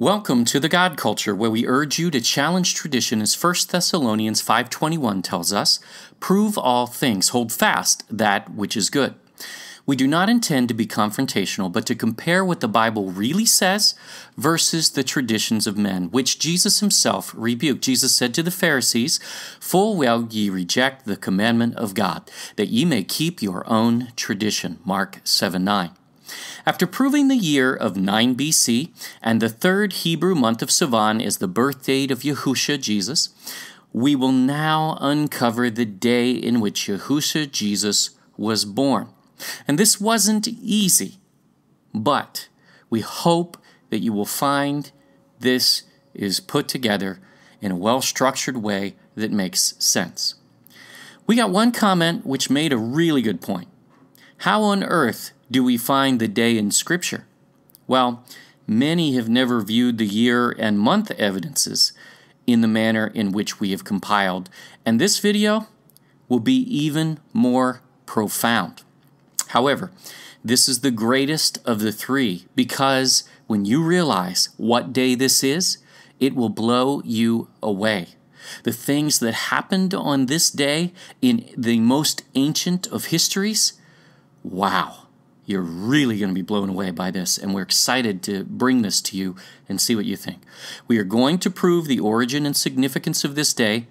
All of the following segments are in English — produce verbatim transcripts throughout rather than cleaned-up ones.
Welcome to The God Culture, where we urge you to challenge tradition as First Thessalonians five twenty-one tells us, "Prove all things, hold fast that which is good." We do not intend to be confrontational, but to compare what the Bible really says versus the traditions of men, which Jesus himself rebuked. Jesus said to the Pharisees, "Full well ye reject the commandment of God, that ye may keep your own tradition." Mark seven nine. After proving the year of nine B C and the third Hebrew month of Sivan is the birth date of Yahusha Jesus, we will now uncover the day in which Yahusha Jesus was born. And this wasn't easy, but we hope that you will find this is put together in a well-structured way that makes sense. We got one comment which made a really good point. How on earth do we find the day in Scripture? Well, many have never viewed the year and month evidences in the manner in which we have compiled, and this video will be even more profound. However, this is the greatest of the three, because when you realize what day this is, it will blow you away. The things that happened on this day in the most ancient of histories, wow. You're really going to be blown away by this, and we're excited to bring this to you and see what you think. We are going to prove the origin and significance of this day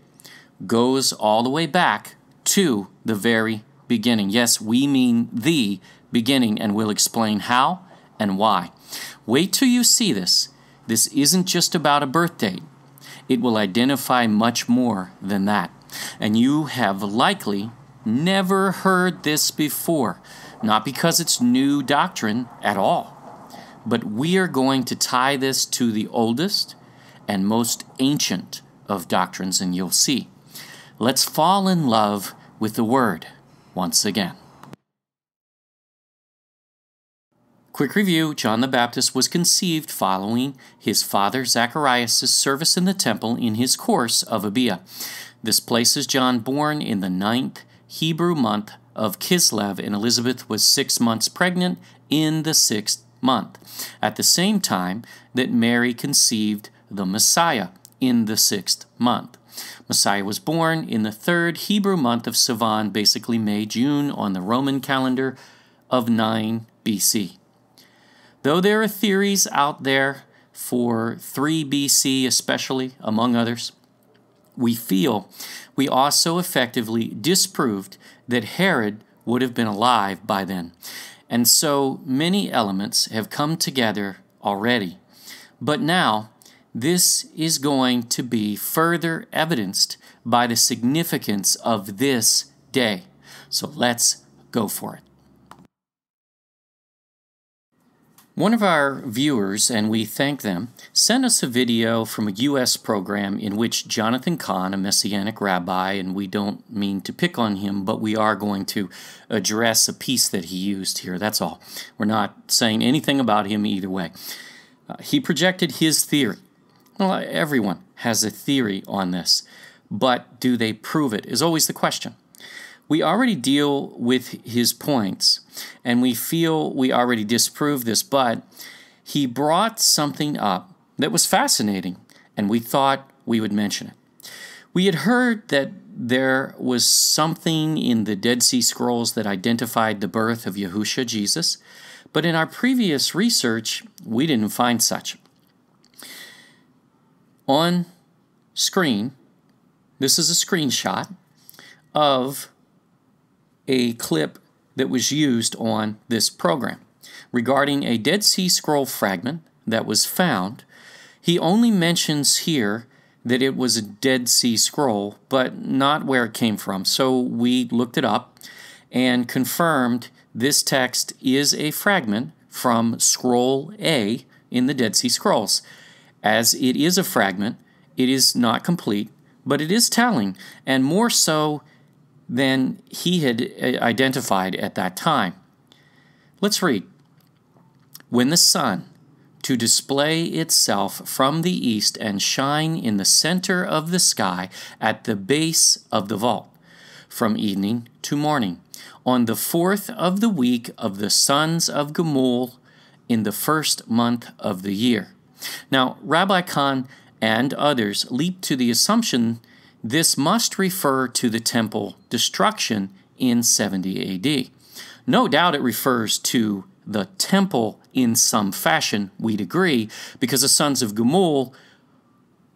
goes all the way back to the very beginning. Yes, we mean the beginning, and we'll explain how and why. Wait till you see this. This isn't just about a birth date. It will identify much more than that. And you have likely never heard this before. Not because it's new doctrine at all, but we are going to tie this to the oldest and most ancient of doctrines, and you'll see. Let's fall in love with the Word once again. Quick review: John the Baptist was conceived following his father Zacharias' service in the temple in his course of Abia. This places John born in the ninth Hebrew month of Kislev, and Elizabeth was six months pregnant in the sixth month, at the same time that Mary conceived the Messiah in the sixth month. Messiah was born in the third Hebrew month of Sivan, basically May, June, on the Roman calendar of nine B C. Though there are theories out there for three B C especially, among others, we feel we also effectively disproved that Herod would have been alive by then. And so many elements have come together already. But now, this is going to be further evidenced by the significance of this day. So let's go for it. One of our viewers, and we thank them, sent us a video from a U S program in which Jonathan Cahn, a Messianic rabbi, and we don't mean to pick on him, but we are going to address a piece that he used here, that's all. We're not saying anything about him either way. Uh, he projected his theory. Well, everyone has a theory on this, but do they prove it is always the question. We already deal with his points, and we feel we already disproved this, but he brought something up that was fascinating, and we thought we would mention it. We had heard that there was something in the Dead Sea Scrolls that identified the birth of Yahusha Jesus, but in our previous research, we didn't find such. On screen, this is a screenshot of a clip that was used on this program. Regarding a Dead Sea Scroll fragment that was found, he only mentions here that it was a Dead Sea Scroll, but not where it came from. So we looked it up and confirmed this text is a fragment from Scroll A in the Dead Sea Scrolls. As it is a fragment, it is not complete, but it is telling, and more so than he had identified at that time. Let's read. "When the sun, to display itself from the east and shine in the center of the sky at the base of the vault, from evening to morning, on the fourth of the week of the sons of Gamul, in the first month of the year, Now, Rabbi Cahn and others leap to the assumption this must refer to the temple destruction in seventy A D. No doubt it refers to the temple in some fashion, we'd agree, because the sons of Gamul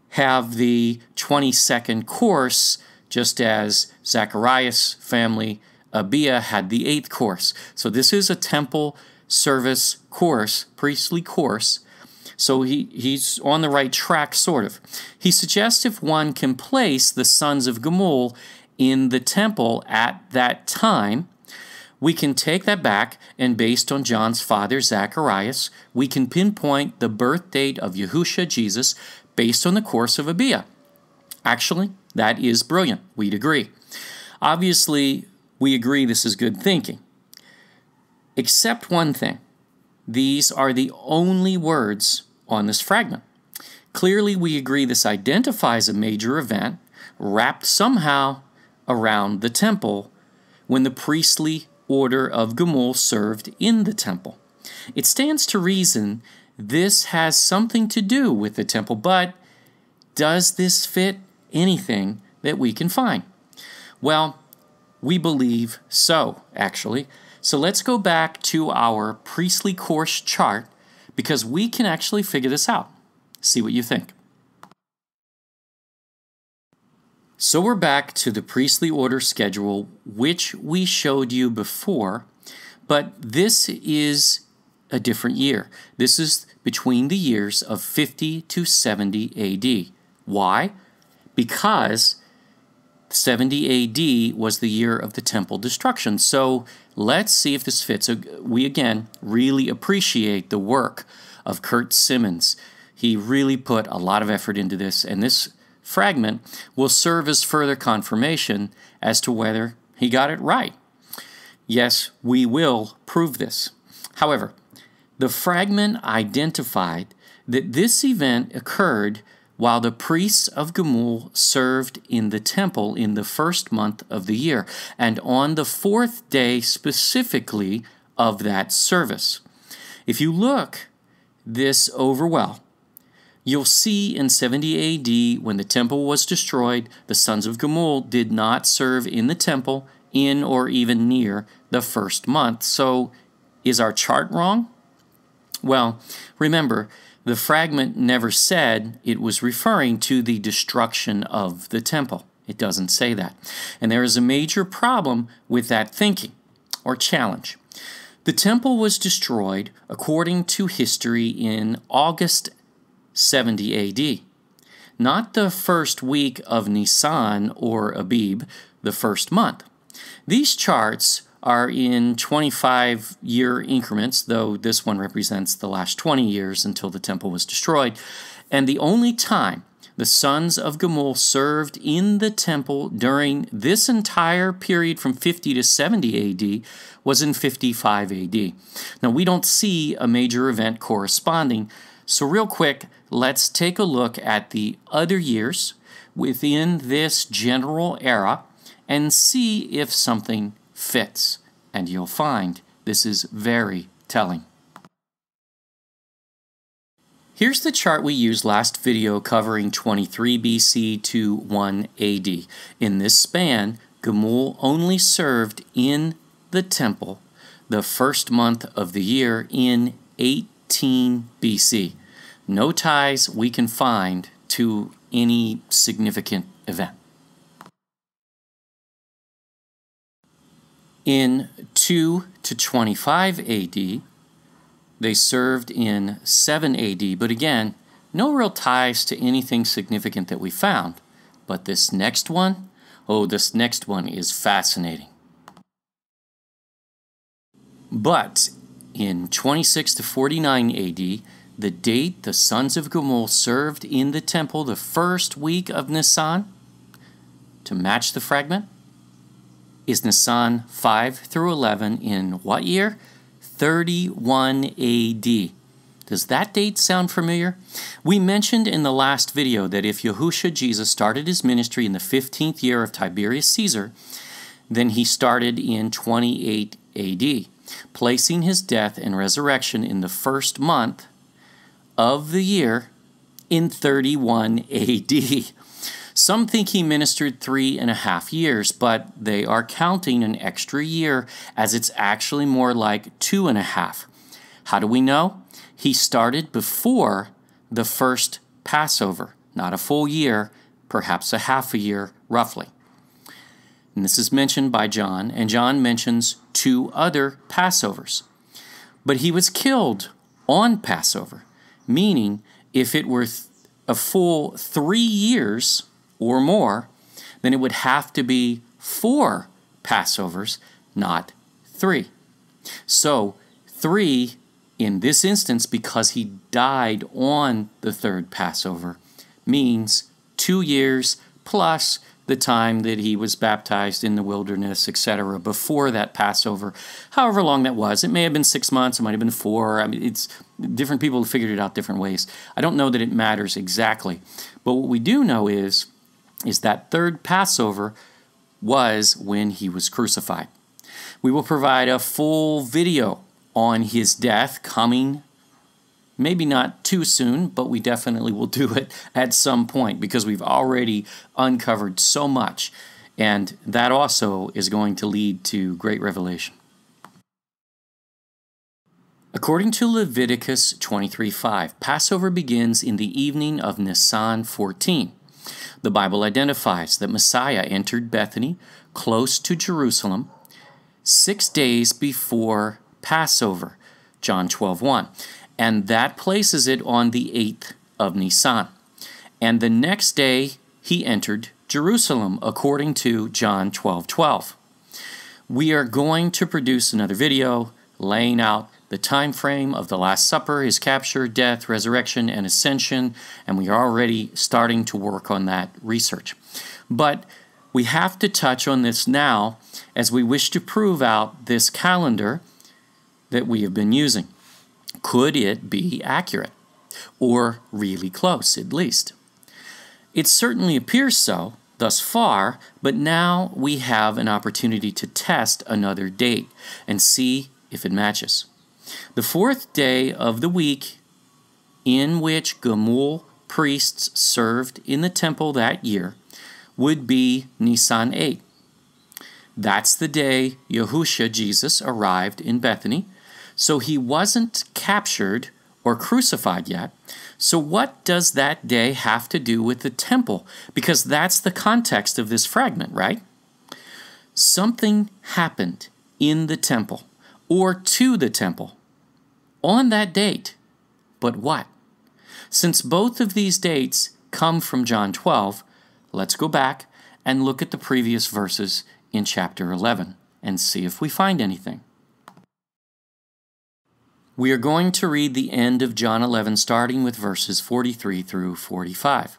have the twenty-second course, just as Zacharias' family, Abia, had the eighth course. So this is a temple service course, priestly course, so he, he's on the right track, sort of. He suggests if one can place the sons of Gamul in the temple at that time, we can take that back, and based on John's father, Zacharias, we can pinpoint the birth date of Yahusha, Jesus, based on the course of Abia. Actually, that is brilliant. We'd agree. Obviously, we agree this is good thinking. Except one thing. These are the only words on this fragment. Clearly, we agree this identifies a major event wrapped somehow around the temple when the priestly order of Gamul served in the temple. It stands to reason this has something to do with the temple, but does this fit anything that we can find? Well, we believe so, actually. So let's go back to our priestly course chart because we can actually figure this out. See what you think. So we're back to the priestly order schedule, which we showed you before, but this is a different year. This is between the years of fifty to seventy A D. Why? Because seventy A D was the year of the temple destruction. So let's see if this fits. We, again, really appreciate the work of Kurt Simmons. He really put a lot of effort into this, and this fragment will serve as further confirmation as to whether he got it right. Yes, we will prove this. However, the fragment identified that this event occurred while the priests of Gamul served in the temple in the first month of the year, and on the fourth day specifically of that service. If you look this over well, you'll see in seventy A D, when the temple was destroyed, the sons of Gamul did not serve in the temple in or even near the first month. So, is our chart wrong? Well, remember, the fragment never said it was referring to the destruction of the temple. It doesn't say that. And there is a major problem with that thinking, or challenge. The temple was destroyed, according to history, in August seventy A D, not the first week of Nisan or Abib, the first month. These charts are in twenty-five year increments, though this one represents the last twenty years until the temple was destroyed. And the only time the sons of Gamul served in the temple during this entire period from fifty to seventy A D was in fifty-five A D. Now, we don't see a major event corresponding, so real quick, let's take a look at the other years within this general era and see if something fits, and you'll find this is very telling. Here's the chart we used last video covering twenty-three B C to one A D. In this span, Gamul only served in the temple the first month of the year in eighteen B C. No ties we can find to any significant event. In two to twenty-five A D, they served in seven A D, but again, no real ties to anything significant that we found. But this next one, oh, this next one is fascinating. But in twenty-six to forty-nine A D, the date the sons of Gamul served in the temple the first week of Nisan, to match the fragment, is Nisan five through eleven in what year? thirty-one A D. Does that date sound familiar? We mentioned in the last video that if Yahusha Jesus started his ministry in the fifteenth year of Tiberius Caesar, then he started in twenty-eight A D, placing his death and resurrection in the first month of the year in thirty-one A D. Some think he ministered three and a half years, but they are counting an extra year as it's actually more like two and a half. How do we know? He started before the first Passover, not a full year, perhaps a half a year, roughly. And this is mentioned by John, and John mentions two other Passovers. But he was killed on Passover, meaning if it were a full three years or more, then it would have to be four Passovers, not three. So three in this instance, because he died on the third Passover, means two years plus the time that he was baptized in the wilderness, et cetera, before that Passover, however long that was. It may have been six months, it might have been four. I mean, it's different people figured it out different ways. I don't know that it matters exactly. But what we do know is, is that third Passover was when he was crucified. We will provide a full video on his death coming. Maybe not too soon, but we definitely will do it at some point because we've already uncovered so much. And that also is going to lead to great revelation. According to Leviticus twenty-three five, Passover begins in the evening of Nisan fourteen. The Bible identifies that Messiah entered Bethany, close to Jerusalem, six days before Passover, John twelve one. And that places it on the eighth of Nisan. And the next day he entered Jerusalem, according to John twelve twelve. We are going to produce another video laying out the time frame of the Last Supper, his capture, death, resurrection, and ascension, and we are already starting to work on that research. But we have to touch on this now as we wish to prove out this calendar that we have been using. Could it be accurate? Or really close, at least? It certainly appears so, thus far, but now we have an opportunity to test another date and see if it matches. The fourth day of the week in which Gamul priests served in the temple that year would be Nisan eight. That's the day Yahusha, Jesus, arrived in Bethany. So he wasn't captured or crucified yet. So what does that day have to do with the temple? Because that's the context of this fragment, right? Something happened in the temple or to the temple on that date. But what? Since both of these dates come from John twelve, let's go back and look at the previous verses in chapter eleven and see if we find anything. We are going to read the end of John eleven, starting with verses forty-three through forty-five.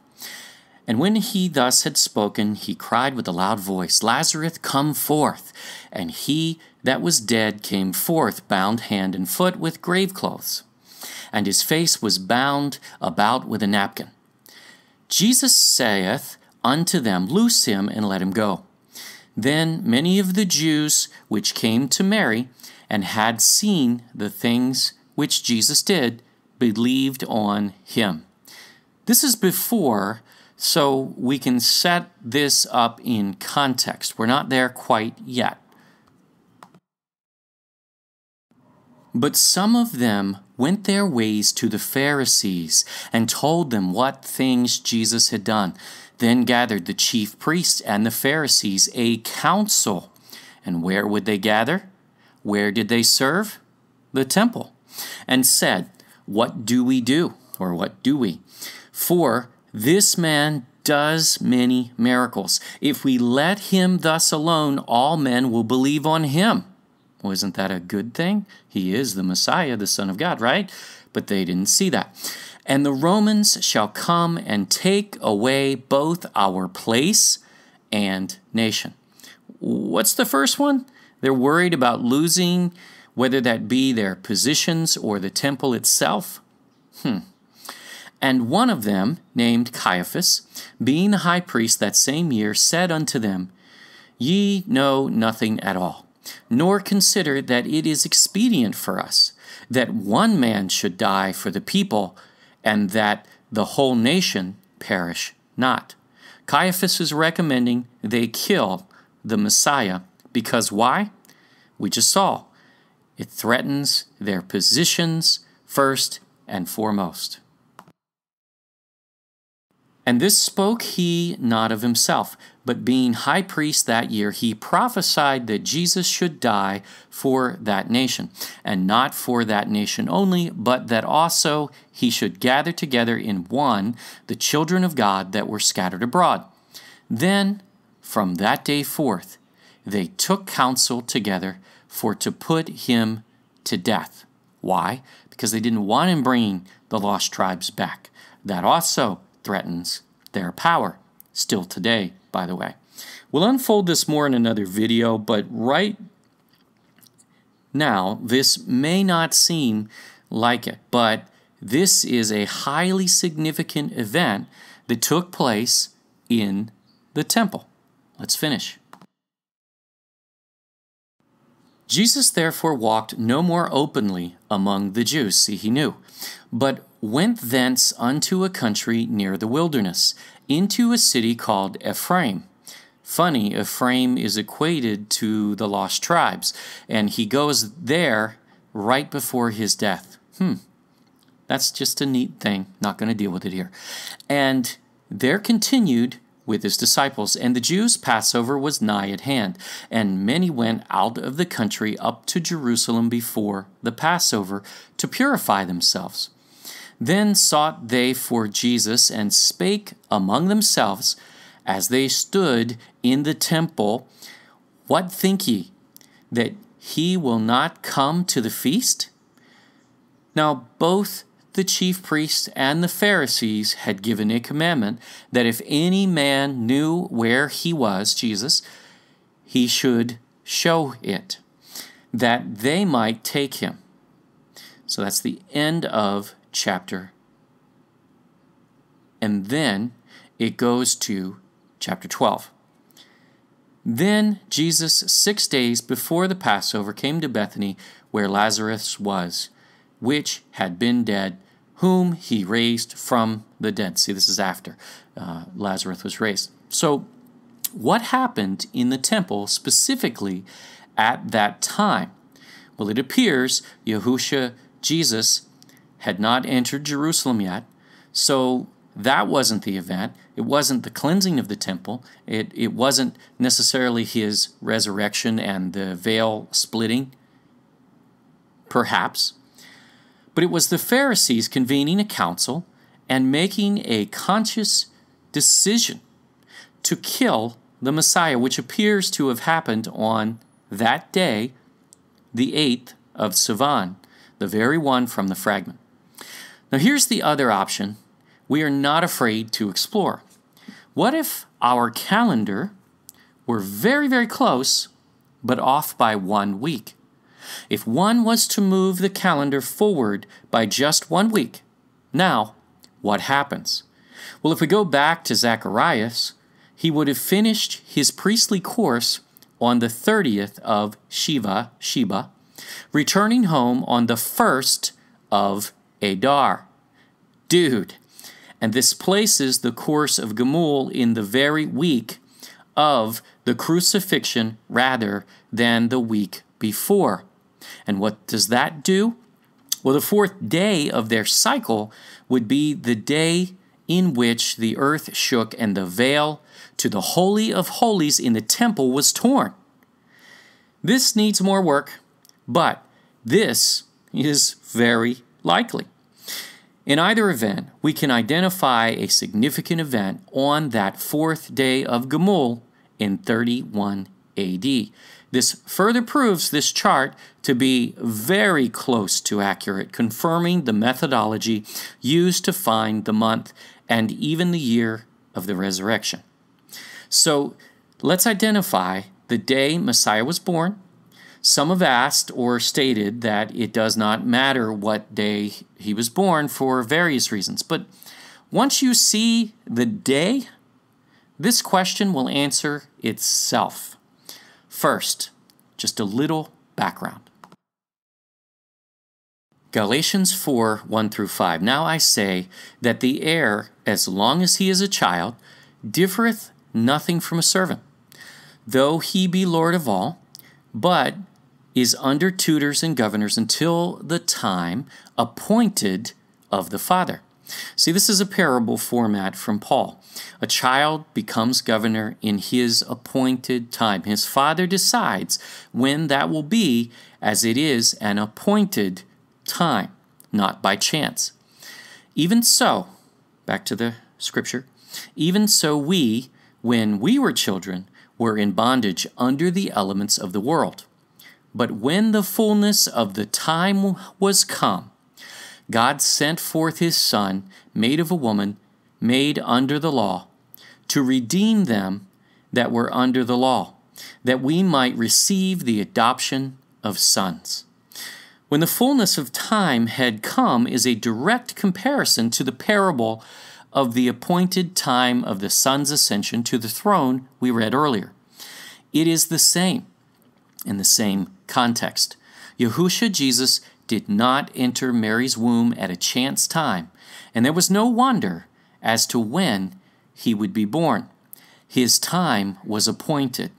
And when he thus had spoken, he cried with a loud voice, Lazarus, come forth. And he that was dead came forth, bound hand and foot with grave clothes. And his face was bound about with a napkin. Jesus saith unto them, Loose him, and let him go. Then many of the Jews which came to Mary, and had seen the things which Jesus did, believed on him. This is before, so we can set this up in context. We're not there quite yet. But some of them went their ways to the Pharisees and told them what things Jesus had done. Then gathered the chief priests and the Pharisees a council. And where would they gather? Where did they serve? The temple. And said, What do we do? Or what do we? For this man does many miracles. If we let him thus alone, all men will believe on him. Well, isn't that a good thing? He is the Messiah, the Son of God, right? But they didn't see that. And the Romans shall come and take away both our place and nation. What's the first one? They're worried about losing, whether that be their positions or the temple itself. Hmm. And one of them, named Caiaphas, being the high priest that same year, said unto them, Ye know nothing at all, nor consider that it is expedient for us, that one man should die for the people, and that the whole nation perish not. Caiaphas is recommending they kill the Messiah because why? We just saw. It threatens their positions first and foremost. And this spoke he not of himself, but being high priest that year, he prophesied that Jesus should die for that nation, and not for that nation only, but that also he should gather together in one the children of God that were scattered abroad. Then, from that day forth, they took counsel together for to put him to death. Why? Because they didn't want him bringing the lost tribes back. That also threatens their power, still today, by the way. We'll unfold this more in another video, but right now, this may not seem like it, but this is a highly significant event that took place in the temple. Let's finish. Jesus therefore walked no more openly among the Jews, see, he knew, but went thence unto a country near the wilderness, into a city called Ephraim. Funny, Ephraim is equated to the lost tribes, and he goes there right before his death. Hmm, that's just a neat thing. Not going to deal with it here. And there continued with his disciples, and the Jews' Passover was nigh at hand, and many went out of the country up to Jerusalem before the Passover to purify themselves. Then sought they for Jesus, and spake among themselves, as they stood in the temple, What think ye, that he will not come to the feast? Now both the chief priests and the Pharisees had given a commandment that if any man knew where he was, Jesus, he should show it, that they might take him. So that's the end of chapter. And then it goes to chapter twelve. Then Jesus, six days before the Passover, came to Bethany, where Lazarus was, which had been dead, whom he raised from the dead. See, this is after uh, Lazarus was raised. So what happened in the temple specifically at that time? Well, it appears Yahusha, Jesus, had not entered Jerusalem yet, so that wasn't the event. It wasn't the cleansing of the temple. It, it wasn't necessarily his resurrection and the veil splitting, perhaps. But it was the Pharisees convening a council and making a conscious decision to kill the Messiah, which appears to have happened on that day, the eighth of Sivan, the very one from the fragment. Now here's the other option we are not afraid to explore. What if our calendar were very, very close, but off by one week? If one was to move the calendar forward by just one week, now what happens? Well, if we go back to Zacharias, he would have finished his priestly course on the thirtieth of Shiva, Sheba, returning home on the first of Adar. Dude, and this places the course of Gamul in the very week of the crucifixion rather than the week before. And what does that do? Well, the fourth day of their cycle would be the day in which the earth shook and the veil to the Holy of Holies in the temple was torn. This needs more work, but this is very likely. In either event, we can identify a significant event on that fourth day of Gamul in thirty-one A D. This further proves this chart to be very close to accurate, confirming the methodology used to find the month and even the year of the resurrection. So let's identify the day Messiah was born. Some have asked or stated that it does not matter what day he was born for various reasons. But once you see the day, this question will answer itself. First, just a little background. Galatians four, one through five. Now I say that the heir, as long as he is a child, differeth nothing from a servant, though he be Lord of all, but is under tutors and governors until the time appointed of the Father. See, this is a parable format from Paul. A child becomes governor in his appointed time. His father decides when that will be, as it is an appointed time, not by chance. Even so, back to the scripture, even so we, when we were children, were in bondage under the elements of the world. But when the fullness of the time was come, God sent forth his Son, made of a woman, made under the law, to redeem them that were under the law, that we might receive the adoption of sons. When the fullness of time had come is a direct comparison to the parable of the appointed time of the Son's ascension to the throne we read earlier. It is the same in the same context. Yahusha Jesus did not enter Mary's womb at a chance time, and there was no wonder as to when he would be born. His time was appointed.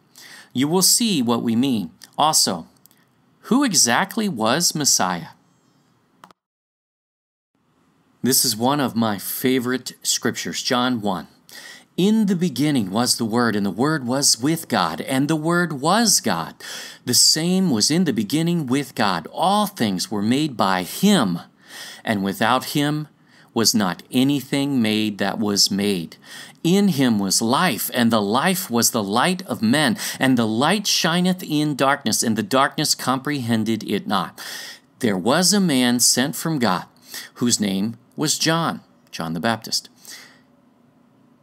You will see what we mean. Also, who exactly was Messiah? This is one of my favorite scriptures, John one. In the beginning was the Word, and the Word was with God, and the Word was God. The same was in the beginning with God. All things were made by Him, and without Him was not anything made that was made. In Him was life, and the life was the light of men, and the light shineth in darkness, and the darkness comprehended it not. There was a man sent from God, whose name was John, John the Baptist.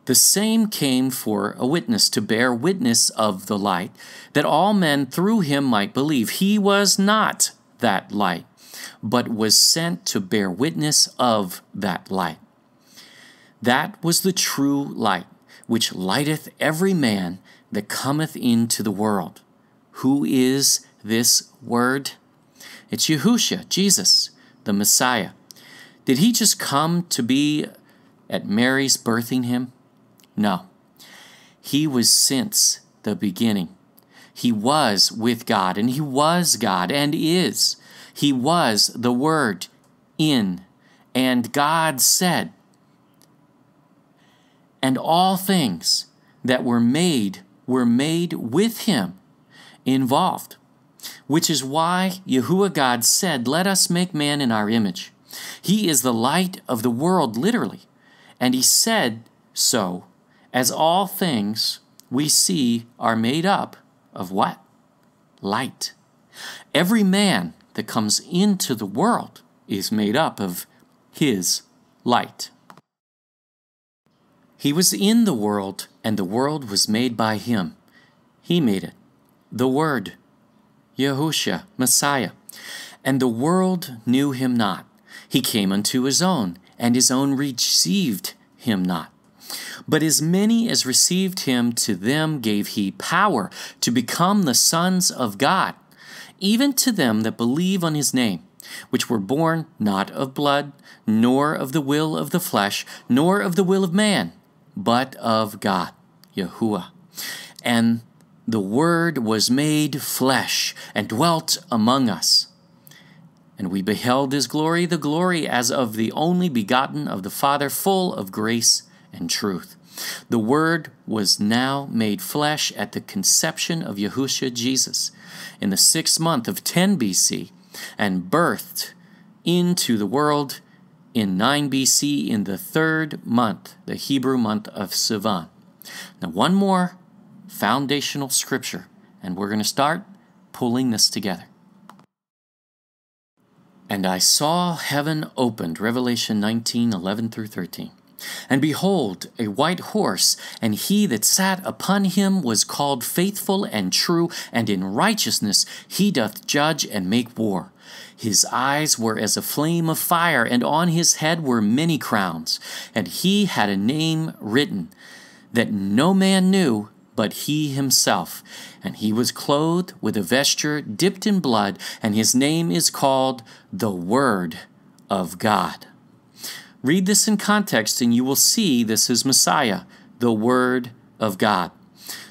The same came for a witness, to bear witness of the light, that all men through him might believe. He was not that light, but was sent to bear witness of that light. That was the true light, which lighteth every man that cometh into the world. Who is this Word? It's Yahusha, Jesus, the Messiah. Did he just come to be at Mary's birthing him? No. He was since the beginning. He was with God, and he was God, and is. He was the Word in, and God said, and all things that were made were made with him involved, which is why Yahuwah God said, let us make man in our image. He is the light of the world, literally, and he said so. As all things we see are made up of what? Light. Every man that comes into the world is made up of his light. He was in the world, and the world was made by him. He made it. The Word, Yahusha, Messiah. And the world knew him not. He came unto his own, and his own received him not. But as many as received him, to them gave he power to become the sons of God, even to them that believe on his name, which were born not of blood, nor of the will of the flesh, nor of the will of man, but of God, Yahuwah. And the Word was made flesh, and dwelt among us. And we beheld his glory, the glory as of the only begotten of the Father, full of grace and truth. The Word was now made flesh at the conception of Yahusha Jesus in the sixth month of ten B C, and birthed into the world in nine B C in the third month, the Hebrew month of Sivan. Now, one more foundational scripture, and we're going to start pulling this together. And I saw heaven opened, Revelation nineteen, eleven through thirteen. And behold, a white horse, and he that sat upon him was called Faithful and True, and in righteousness he doth judge and make war. His eyes were as a flame of fire, and on his head were many crowns. And he had a name written that no man knew but he himself. And he was clothed with a vesture dipped in blood, and his name is called the Word of God. Read this in context, and you will see this is Messiah, the Word of God.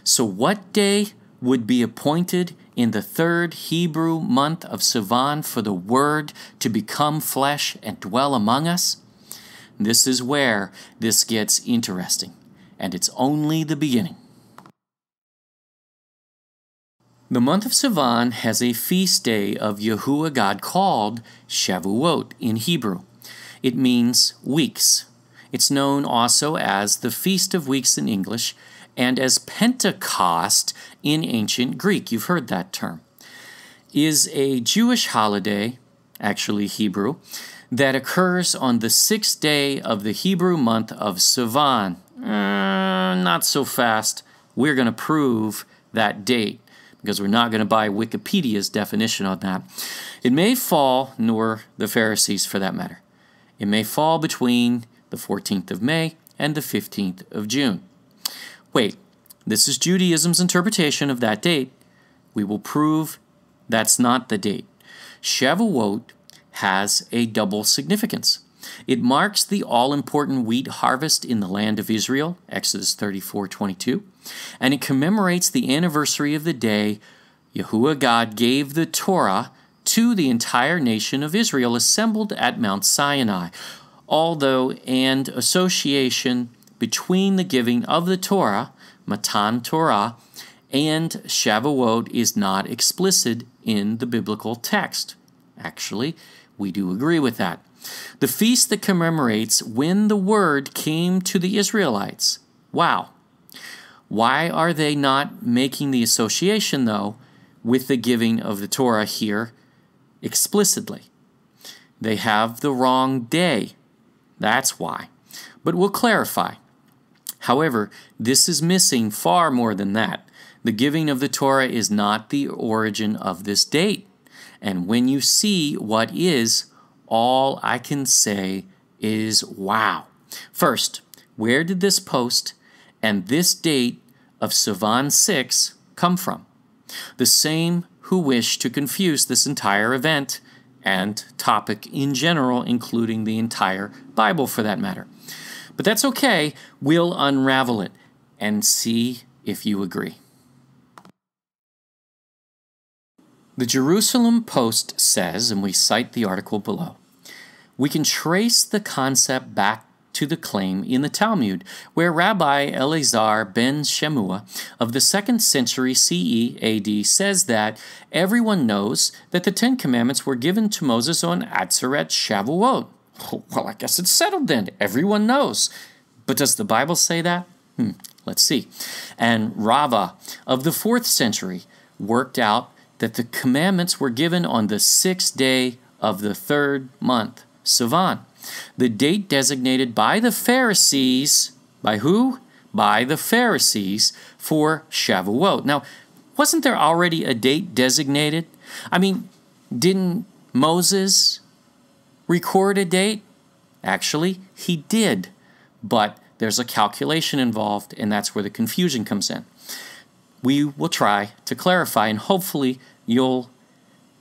So what day would be appointed in the third Hebrew month of Sivan for the Word to become flesh and dwell among us? This is where this gets interesting, and it's only the beginning. The month of Sivan has a feast day of Yahuwah God called Shavuot in Hebrew. It means weeks. It's known also as the Feast of Weeks in English and as Pentecost in ancient Greek. You've heard that term. Is a Jewish holiday, actually Hebrew, that occurs on the sixth day of the Hebrew month of Sivan. Uh, not so fast. We're going to prove that date, because we're not going to buy Wikipedia's definition on that. It may fall, nor the Pharisees for that matter. It may fall between the fourteenth of May and the fifteenth of June. Wait, this is Judaism's interpretation of that date. We will prove that's not the date. Shavuot has a double significance. It marks the all-important wheat harvest in the land of Israel, Exodus thirty-four twenty-two, and it commemorates the anniversary of the day Yahuwah God gave the Torah to the entire nation of Israel assembled at Mount Sinai, although an association between the giving of the Torah, Matan Torah, and Shavuot is not explicit in the biblical text. Actually, we do agree with that. The feast that commemorates when the word came to the Israelites. Wow. Why are they not making the association, though, with the giving of the Torah here explicitly? They have the wrong day. That's why. But we'll clarify. However, this is missing far more than that. The giving of the Torah is not the origin of this date. And when you see what is, all I can say is wow. First, where did this post and this date of Sivan six come from? The same who wish to confuse this entire event and topic in general, including the entire Bible for that matter. But that's okay. We'll unravel it and see if you agree. The Jerusalem Post says, and we cite the article below, we can trace the concept back to the claim in the Talmud, where Rabbi Eleazar ben Shemua of the second century C E A D says that everyone knows that the Ten Commandments were given to Moses on Adzeret Shavuot. Oh, well, I guess it's settled then. Everyone knows. But does the Bible say that? Hmm, let's see. And Rava of the fourth century worked out that the commandments were given on the sixth day of the third month, Sivan, the date designated by the Pharisees, by who? By the Pharisees for Shavuot. Now, wasn't there already a date designated? I mean, didn't Moses record a date? Actually, he did, but there's a calculation involved, and that's where the confusion comes in. We will try to clarify, and hopefully you'll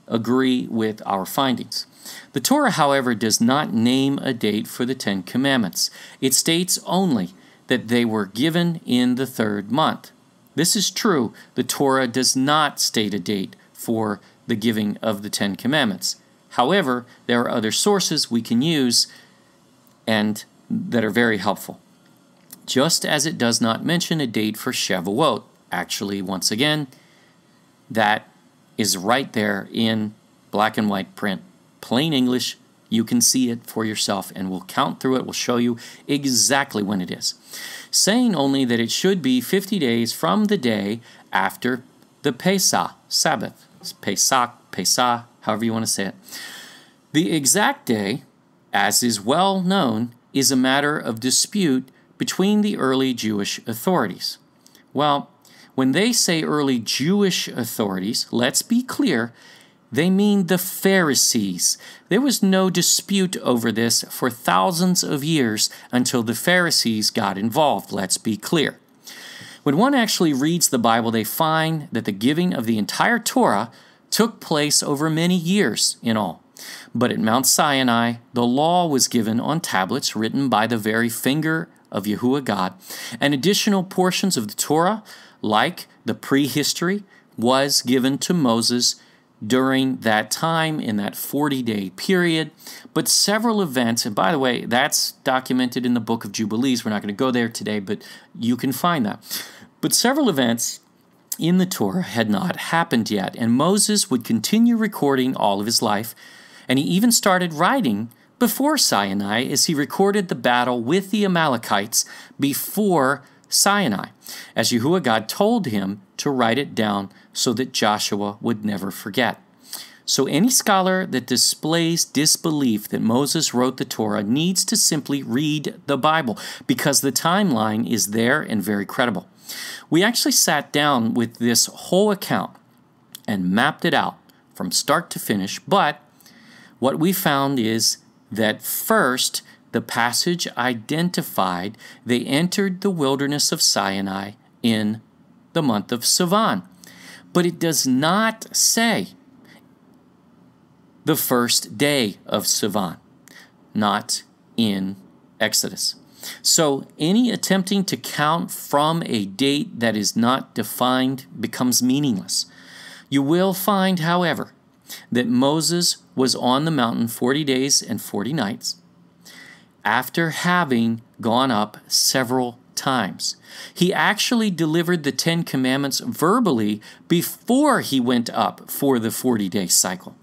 agree with our findings. The Torah, however, does not name a date for the Ten Commandments. It states only that they were given in the third month. This is true. The Torah does not state a date for the giving of the Ten Commandments. However, there are other sources we can use and that are very helpful, just as it does not mention a date for Shavuot. Actually, once again, that is right there in black and white print. Plain English, you can see it for yourself, and we'll count through it. We'll show you exactly when it is. Saying only that it should be fifty days from the day after the Pesach, Sabbath. It's Pesach, Pesach, however you want to say it. The exact day, as is well known, is a matter of dispute between the early Jewish authorities. Well, when they say early Jewish authorities, let's be clear, they mean the Pharisees. There was no dispute over this for thousands of years until the Pharisees got involved, let's be clear. When one actually reads the Bible, they find that the giving of the entire Torah took place over many years in all. But at Mount Sinai, the law was given on tablets written by the very finger of Yahuwah God, and additional portions of the Torah, like the prehistory, was given to Moses during that time, in that forty-day period. But several events, and by the way, that's documented in the book of Jubilees. We're not going to go there today, but you can find that. But several events in the Torah had not happened yet, and Moses would continue recording all of his life, and he even started writing before Sinai, as he recorded the battle with the Amalekites before Sinai, as Yahuwah God told him to write it down so that Joshua would never forget. So any scholar that displays disbelief that Moses wrote the Torah needs to simply read the Bible, because the timeline is there and very credible. We actually sat down with this whole account and mapped it out from start to finish, but what we found is that first, the passage identified they entered the wilderness of Sinai in the month of Sivan, but it does not say the first day of Sivan, not in Exodus. So any attempting to count from a date that is not defined becomes meaningless. You will find, however, that Moses was on the mountain forty days and forty nights after having gone up several times. He actually delivered the Ten Commandments verbally before he went up for the forty-day cycle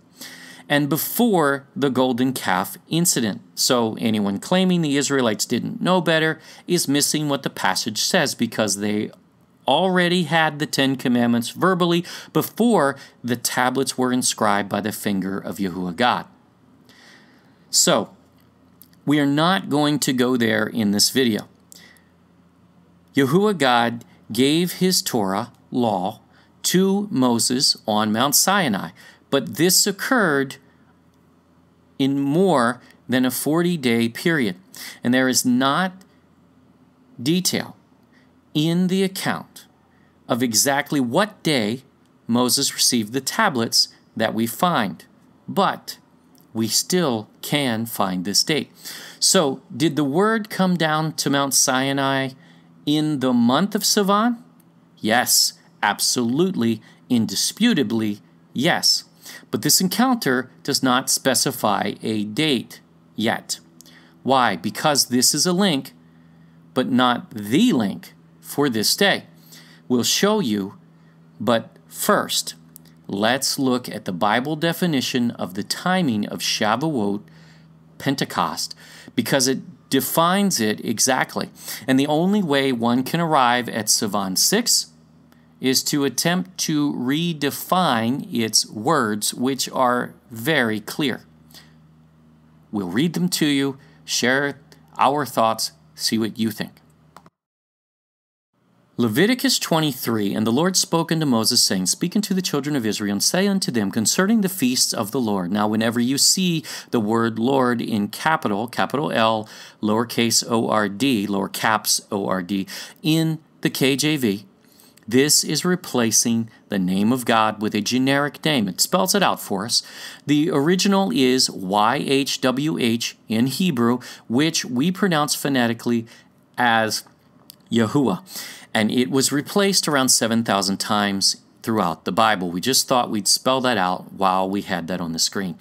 and before the golden calf incident. So anyone claiming the Israelites didn't know better is missing what the passage says, because they already had the Ten Commandments verbally before the tablets were inscribed by the finger of Yahuwah God. So we are not going to go there in this video. Yahuwah God gave his Torah law to Moses on Mount Sinai, but this occurred in more than a forty-day period, and there is not detail in the account of exactly what day Moses received the tablets that we find, but we still can find this date. So did the word come down to Mount Sinai in the month of Sivan? Yes, absolutely, indisputably, yes. But this encounter does not specify a date yet. Why? Because this is a link, but not the link for this day. We'll show you, but first, let's look at the Bible definition of the timing of Shavuot, Pentecost, because it defines it exactly. And the only way one can arrive at Sivan six is to attempt to redefine its words, which are very clear. We'll read them to you, share our thoughts, see what you think. Leviticus twenty-three, And the Lord spoke unto Moses, saying, Speak unto the children of Israel, and say unto them concerning the feasts of the Lord. Now whenever you see the word Lord in capital, capital L, lowercase O R D, lower caps O R D, in the K J V, this is replacing the name of God with a generic name. It spells it out for us. The original is Y H W H in Hebrew, which we pronounce phonetically as Yahuwah. And it was replaced around seven thousand times throughout the Bible. We just thought we'd spell that out while we had that on the screen.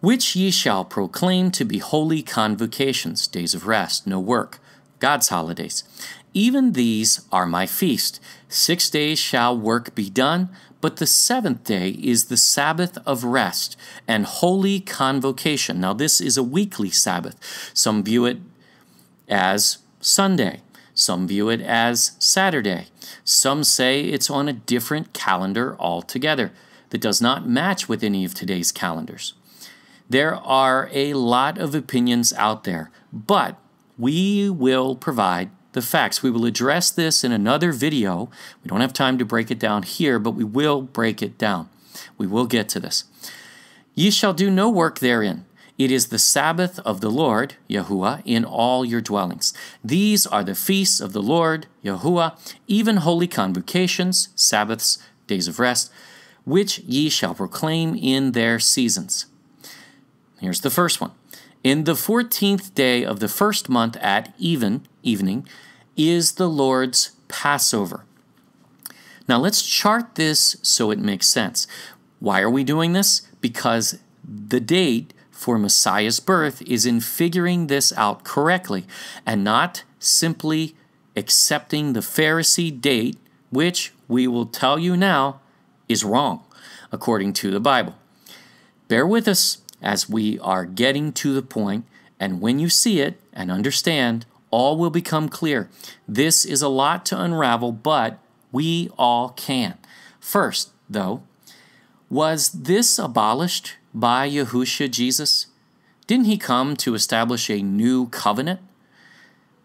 Which ye shall proclaim to be holy convocations, days of rest, no work, God's holidays. Even these are my feast. Six days shall work be done, but the seventh day is the Sabbath of rest and holy convocation. Now this is a weekly Sabbath. Some view it as Sunday. Some view it as Saturday. Some say it's on a different calendar altogether that does not match with any of today's calendars. There are a lot of opinions out there, but we will provide the facts. We will address this in another video. We don't have time to break it down here, but we will break it down. We will get to this. Ye shall do no work therein. It is the Sabbath of the Lord, Yahuwah, in all your dwellings. These are the feasts of the Lord, Yahuwah, even holy convocations, Sabbaths, days of rest, which ye shall proclaim in their seasons. Here's the first one. In the fourteenth day of the first month at even, evening, is the Lord's Passover. Now let's chart this so it makes sense. Why are we doing this? Because the date for Messiah's birth is in figuring this out correctly and not simply accepting the Pharisee date, which we will tell you now is wrong, according to the Bible. Bear with us as we are getting to the point, and when you see it and understand, all will become clear. This is a lot to unravel, but we all can. First, though, was this abolished by Yahusha Jesus? Didn't he come to establish a new covenant?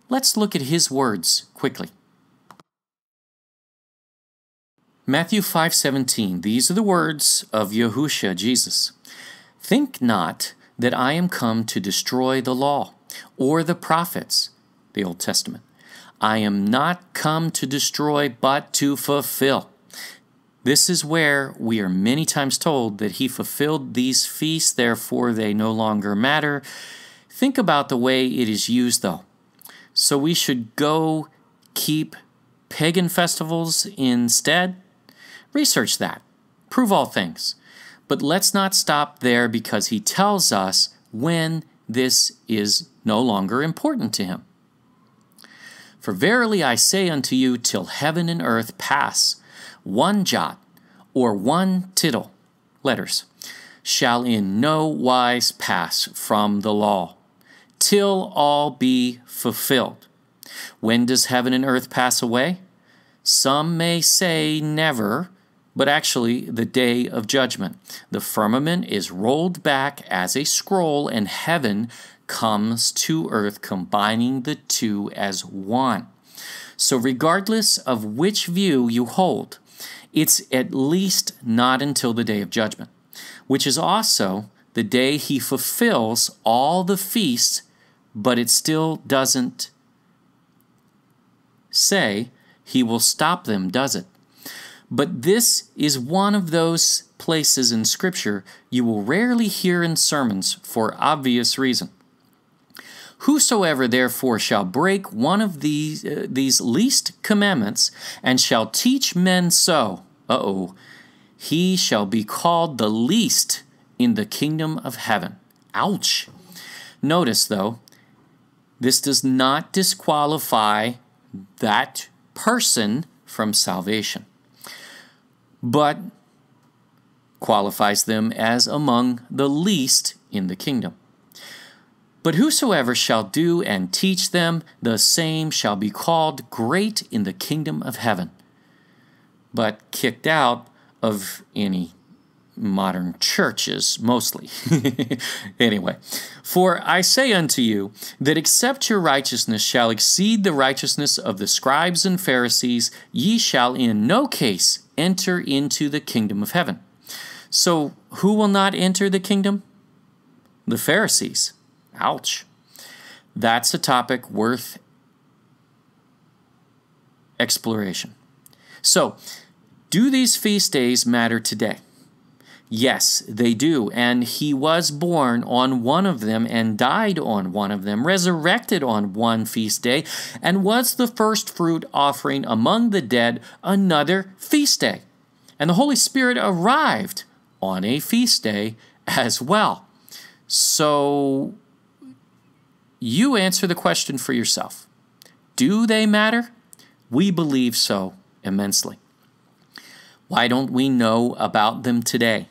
Let's look at his words quickly. Matthew five seventeen, these are the words of Yahusha Jesus. Think not that I am come to destroy the law or the prophets, the Old Testament. I am not come to destroy, but to fulfill. This is where we are many times told that he fulfilled these feasts, therefore they no longer matter. Think about the way it is used, though. So we should go keep pagan festivals instead? Research that. Prove all things. But let's not stop there, because he tells us when this is no longer important to him. For verily I say unto you, till heaven and earth pass, one jot or one tittle, letters, shall in no wise pass from the law, till all be fulfilled. When does heaven and earth pass away? Some may say never, but actually the day of judgment. The firmament is rolled back as a scroll, and heaven comes to earth, combining the two as one. So regardless of which view you hold, it's at least not until the day of judgment, which is also the day he fulfills all the feasts, but it still doesn't say he will stop them, does it? But this is one of those places in Scripture you will rarely hear in sermons for obvious reason. Whosoever therefore shall break one of these, uh, these least commandments and shall teach men so, uh-oh, he shall be called the least in the kingdom of heaven. Ouch! Notice, though, this does not disqualify that person from salvation, but qualifies them as among the least in the kingdom. But whosoever shall do and teach them, the same shall be called great in the kingdom of heaven. But kicked out of any modern churches, mostly. Anyway, for I say unto you, that except your righteousness shall exceed the righteousness of the scribes and Pharisees, ye shall in no case enter into the kingdom of heaven. So who will not enter the kingdom? The Pharisees. Ouch. That's a topic worth exploration. So, do these feast days matter today? Yes, they do. And he was born on one of them and died on one of them, resurrected on one feast day, and was the first fruit offering among the dead another feast day. And the Holy Spirit arrived on a feast day as well. So, you answer the question for yourself. Do they matter? We believe so immensely. Why don't we know about them today?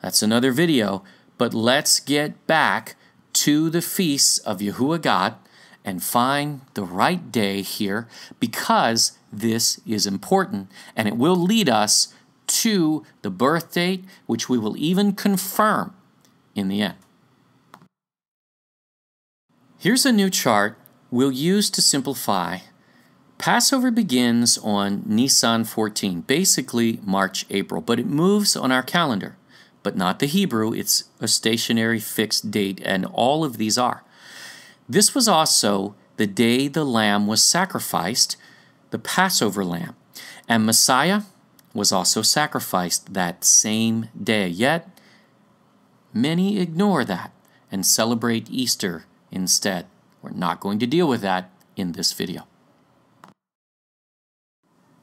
That's another video, but let's get back to the feasts of Yahuwah God and find the right day here, because this is important and it will lead us to the birth date, which we will even confirm in the end. Here's a new chart we'll use to simplify. Passover begins on Nisan fourteen, basically March, April, but it moves on our calendar but not the Hebrew. It's a stationary fixed date, and all of these are. This was also the day the lamb was sacrificed, the Passover lamb, and Messiah was also sacrificed that same day. Yet, many ignore that and celebrate Easter instead. We're not going to deal with that in this video.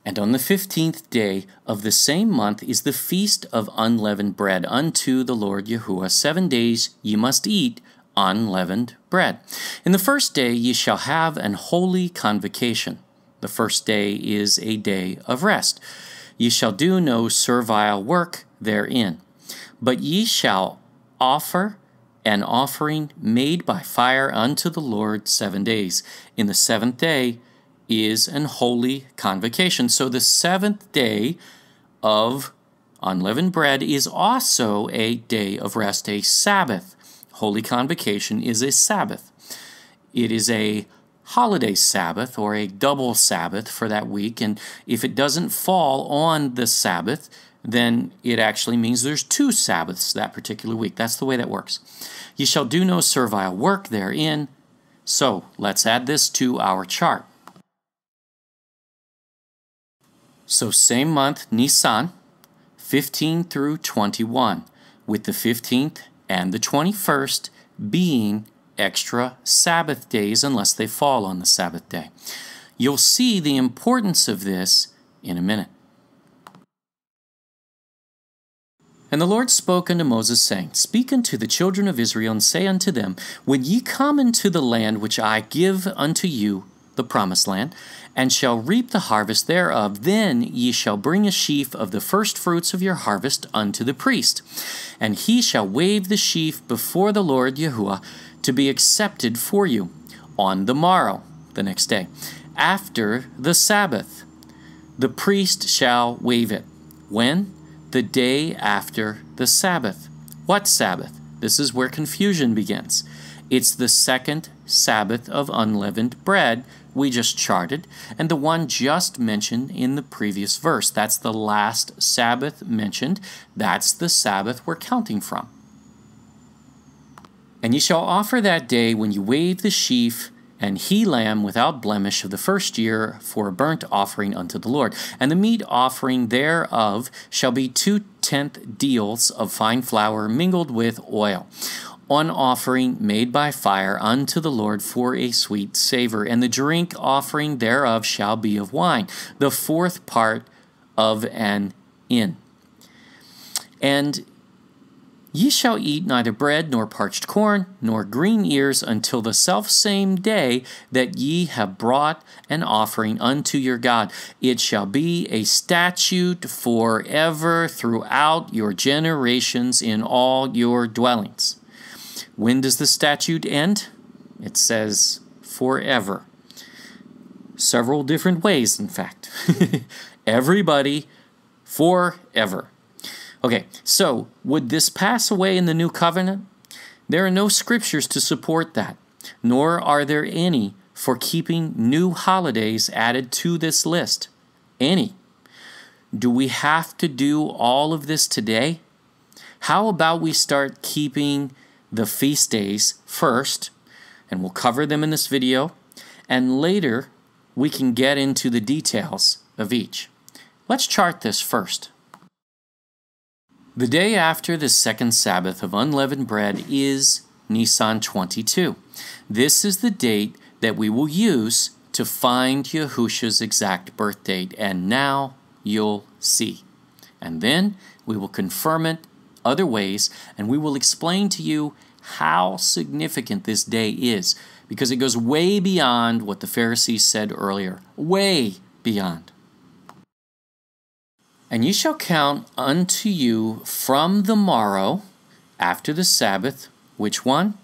And on the fifteenth day of the same month is the Feast of Unleavened Bread unto the Lord Yahuwah. Seven days ye must eat unleavened bread. In the first day ye shall have an holy convocation. The first day is a day of rest. Ye shall do no servile work therein. But ye shall offer an offering made by fire unto the Lord seven days. In the seventh day is an holy convocation. So the seventh day of unleavened bread is also a day of rest, a Sabbath. Holy convocation is a Sabbath. It is a holiday Sabbath or a double Sabbath for that week, and if it doesn't fall on the Sabbath, then it actually means there's two Sabbaths that particular week. That's the way that works. Ye shall do no servile work therein. So let's add this to our chart. So same month, Nisan, fifteen through twenty-one, with the fifteenth and the twenty-first being extra Sabbath days unless they fall on the Sabbath day. You'll see the importance of this in a minute. And the Lord spoke unto Moses, saying, Speak unto the children of Israel, and say unto them, When ye come into the land which I give unto you, the promised land, and shall reap the harvest thereof, then ye shall bring a sheaf of the first fruits of your harvest unto the priest. And he shall wave the sheaf before the Lord Yahuwah to be accepted for you on the morrow, the next day, after the Sabbath. The priest shall wave it. When? The day after the Sabbath. What Sabbath? This is where confusion begins. It's the second Sabbath of unleavened bread we just charted, and the one just mentioned in the previous verse. That's the last Sabbath mentioned. That's the Sabbath we're counting from. And ye shall offer that day when you wave the sheaf and he lamb without blemish of the first year for a burnt offering unto the Lord. And the meat offering thereof shall be two tenth deals of fine flour mingled with oil, an offering made by fire unto the Lord for a sweet savor. And the drink offering thereof shall be of wine, the fourth part of an hin. And ye shall eat neither bread, nor parched corn, nor green ears, until the selfsame day that ye have brought an offering unto your God. It shall be a statute forever throughout your generations in all your dwellings. When does the statute end? It says forever. Several different ways, in fact. Everybody, forever. Okay, so would this pass away in the New Covenant? There are no scriptures to support that, nor are there any for keeping new holidays added to this list. Any. Do we have to do all of this today? How about we start keeping the feast days first, and we'll cover them in this video, and later we can get into the details of each. Let's chart this first. The day after the second Sabbath of unleavened bread is Nisan twenty-two. This is the date that we will use to find Yahusha's exact birth date, and now you'll see. And then we will confirm it other ways, and we will explain to you how significant this day is, because it goes way beyond what the Pharisees said earlier, way beyond. And ye shall count unto you from the morrow after the Sabbath, which one?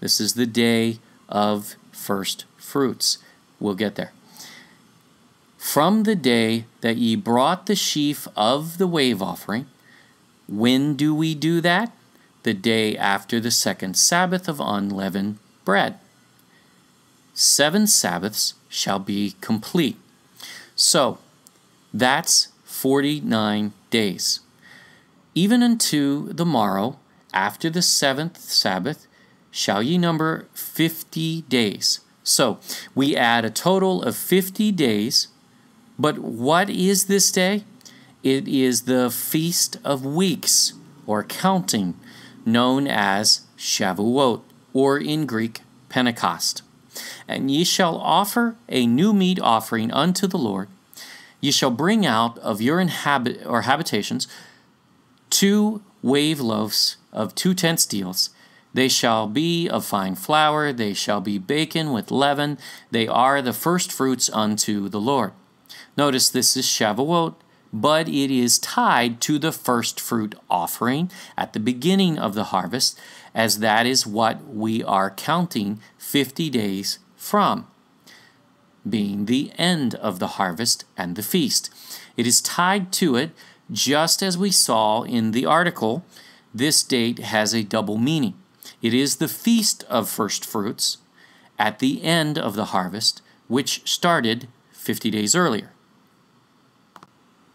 This is the day of first fruits. We'll get there. From the day that ye brought the sheaf of the wave offering. When do we do that? The day after the second Sabbath of unleavened bread. Seven Sabbaths shall be complete. So, that's forty-nine days. Even unto the morrow, after the seventh Sabbath, shall ye number fifty days. So, we add a total of fifty days. But what is this day? It is the Feast of Weeks, or counting, known as Shavuot, or in Greek, Pentecost. And ye shall offer a new meat offering unto the Lord. Ye shall bring out of your inhabit or habitations two wave loaves of two tenth deals. They shall be of fine flour, they shall be baken with leaven. They are the first fruits unto the Lord. Notice this is Shavuot, but it is tied to the first fruit offering at the beginning of the harvest, as that is what we are counting fifty days from, being the end of the harvest and the feast. It is tied to it, just as we saw in the article. This date has a double meaning. It is the Feast of First Fruits at the end of the harvest, which started fifty days earlier.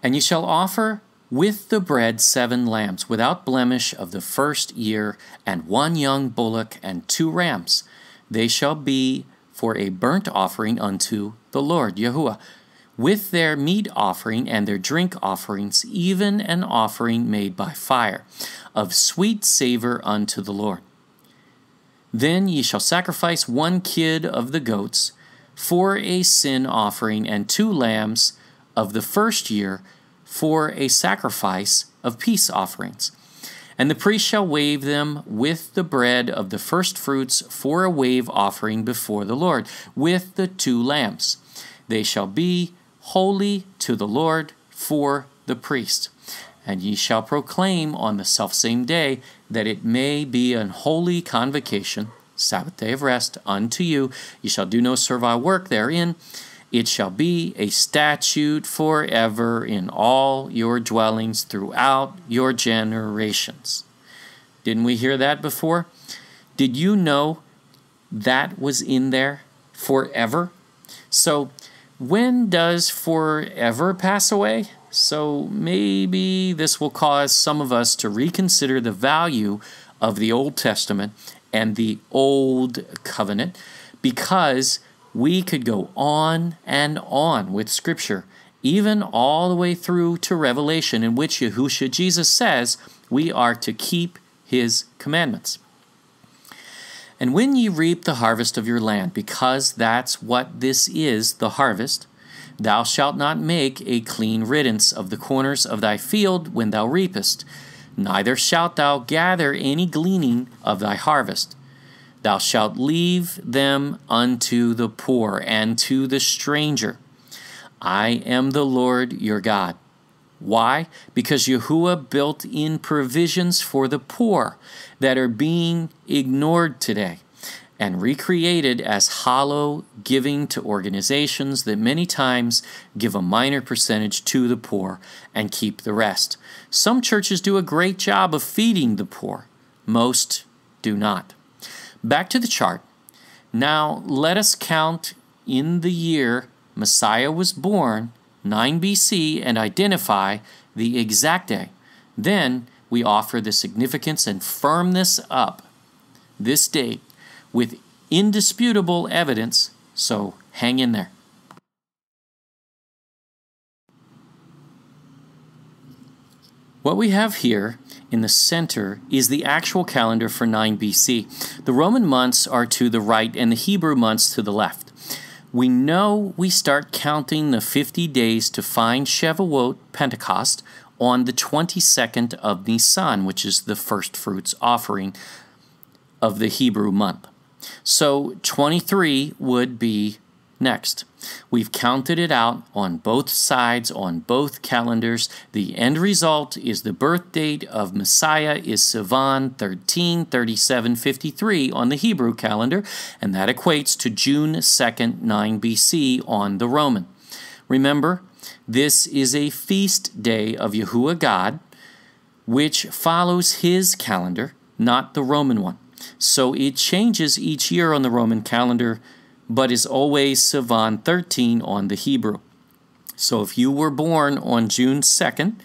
And ye shall offer with the bread seven lambs without blemish of the first year, and one young bullock and two rams. They shall be for a burnt offering unto the Lord Yahuwah, with their meat offering and their drink offerings, even an offering made by fire, of sweet savor unto the Lord. Then ye shall sacrifice one kid of the goats for a sin offering, and two lambs of the first year for a sacrifice of peace offerings. And the priest shall wave them with the bread of the first fruits for a wave offering before the Lord, with the two lambs. They shall be holy to the Lord for the priest. And ye shall proclaim on the selfsame day that it may be an holy convocation, Sabbath day of rest, unto you. Ye shall do no servile work therein. It shall be a statute forever in all your dwellings throughout your generations. Didn't we hear that before? Did you know that was in there? Forever? So, when does forever pass away? So, maybe this will cause some of us to reconsider the value of the Old Testament and the Old Covenant, because we could go on and on with Scripture, even all the way through to Revelation, in which Yahusha, Jesus, says we are to keep His commandments. And when ye reap the harvest of your land, because that's what this is, the harvest, thou shalt not make a clean riddance of the corners of thy field when thou reapest, neither shalt thou gather any gleaning of thy harvest. Thou shalt leave them unto the poor and to the stranger. I am the Lord your God. Why? Because Yahuwah built in provisions for the poor that are being ignored today and recreated as hollow giving to organizations that many times give a minor percentage to the poor and keep the rest. Some churches do a great job of feeding the poor. Most do not. Back to the chart. Now let us count in the year Messiah was born, nine B C, and identify the exact day. Then we offer the significance and firmness up this date with indisputable evidence, so hang in there. What we have here in the center is the actual calendar for nine B C. The Roman months are to the right and the Hebrew months to the left. We know we start counting the fifty days to find Shavuot, Pentecost, on the twenty-second of Nisan, which is the first fruits offering of the Hebrew month. So twenty-three would be next. We've counted it out on both sides, on both calendars. The end result is the birth date of Messiah is Sivan thirteen thirty-seven fifty-three on the Hebrew calendar, and that equates to June second, nine B C on the Roman. Remember, this is a feast day of Yahuwah God, which follows His calendar, not the Roman one. So it changes each year on the Roman calendar, but is always Sivan thirteen on the Hebrew. So if you were born on June second,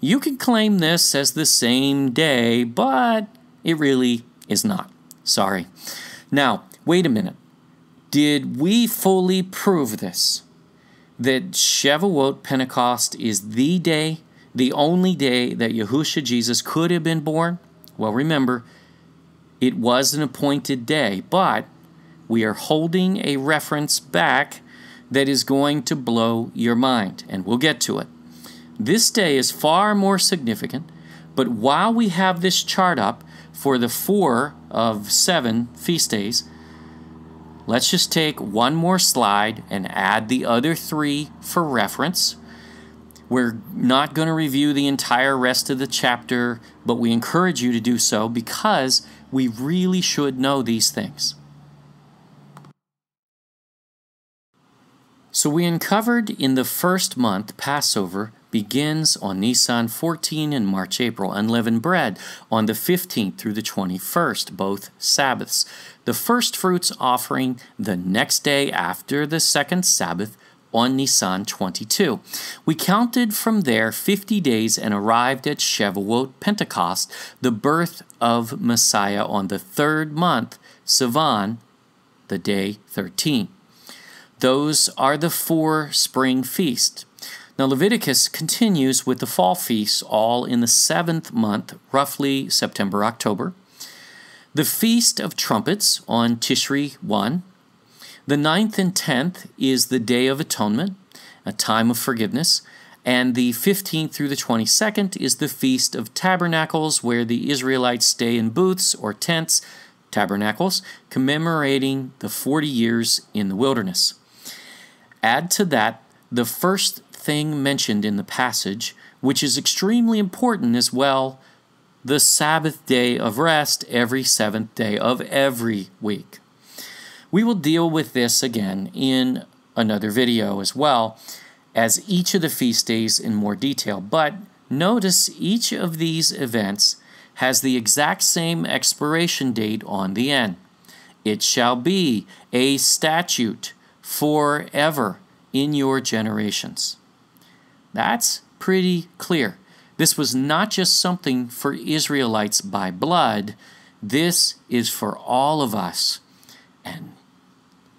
you could claim this as the same day, but it really is not. Sorry. Now, wait a minute. Did we fully prove this? That Shavuot, Pentecost, is the day, the only day that Yahusha Jesus could have been born? Well, remember, it was an appointed day, but we are holding a reference back that is going to blow your mind, and we'll get to it. This day is far more significant, but while we have this chart up for the four of seven feast days, let's just take one more slide and add the other three for reference. We're not going to review the entire rest of the chapter, but we encourage you to do so because we really should know these things. So we uncovered in the first month, Passover begins on Nisan fourteen and March, April, unleavened bread on the fifteenth through the twenty-first, both Sabbaths. The first fruits offering the next day after the second Sabbath on Nisan twenty-two. We counted from there fifty days and arrived at Shavuot, Pentecost, the birth of Messiah on the third month, Sivan, the day thirteen. Those are the four spring feasts. Now, Leviticus continues with the fall feasts, all in the seventh month, roughly September, October. The Feast of Trumpets on Tishri one. The ninth and tenth is the Day of Atonement, a time of forgiveness. And the fifteenth through the twenty-second is the Feast of Tabernacles, where the Israelites stay in booths or tents, tabernacles, commemorating the forty years in the wilderness. Add to that the first thing mentioned in the passage, which is extremely important as well, the Sabbath day of rest every seventh day of every week. We will deal with this again in another video as well as each of the feast days in more detail, but notice each of these events has the exact same expiration date on the end. It shall be a statute forever in your generations. That's pretty clear. This was not just something for Israelites by blood. This is for all of us. And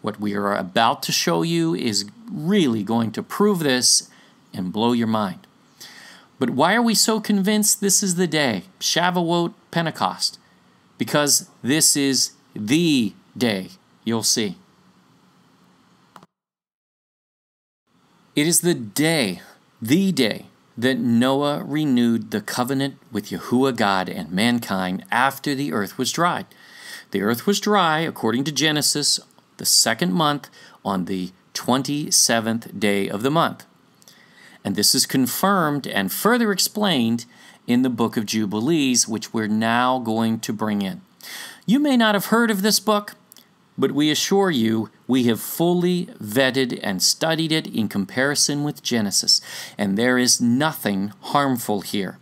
what we are about to show you is really going to prove this and blow your mind. But why are we so convinced this is the day, Shavuot, Pentecost? Because this is the day, you'll see. It is the day, the day that Noah renewed the covenant with Yahuwah God and mankind after the earth was dried. The earth was dry, according to Genesis, the second month on the twenty-seventh day of the month. And this is confirmed and further explained in the book of Jubilees, which we're now going to bring in. You may not have heard of this book, but we assure you we have fully vetted and studied it in comparison with Genesis, and there is nothing harmful here.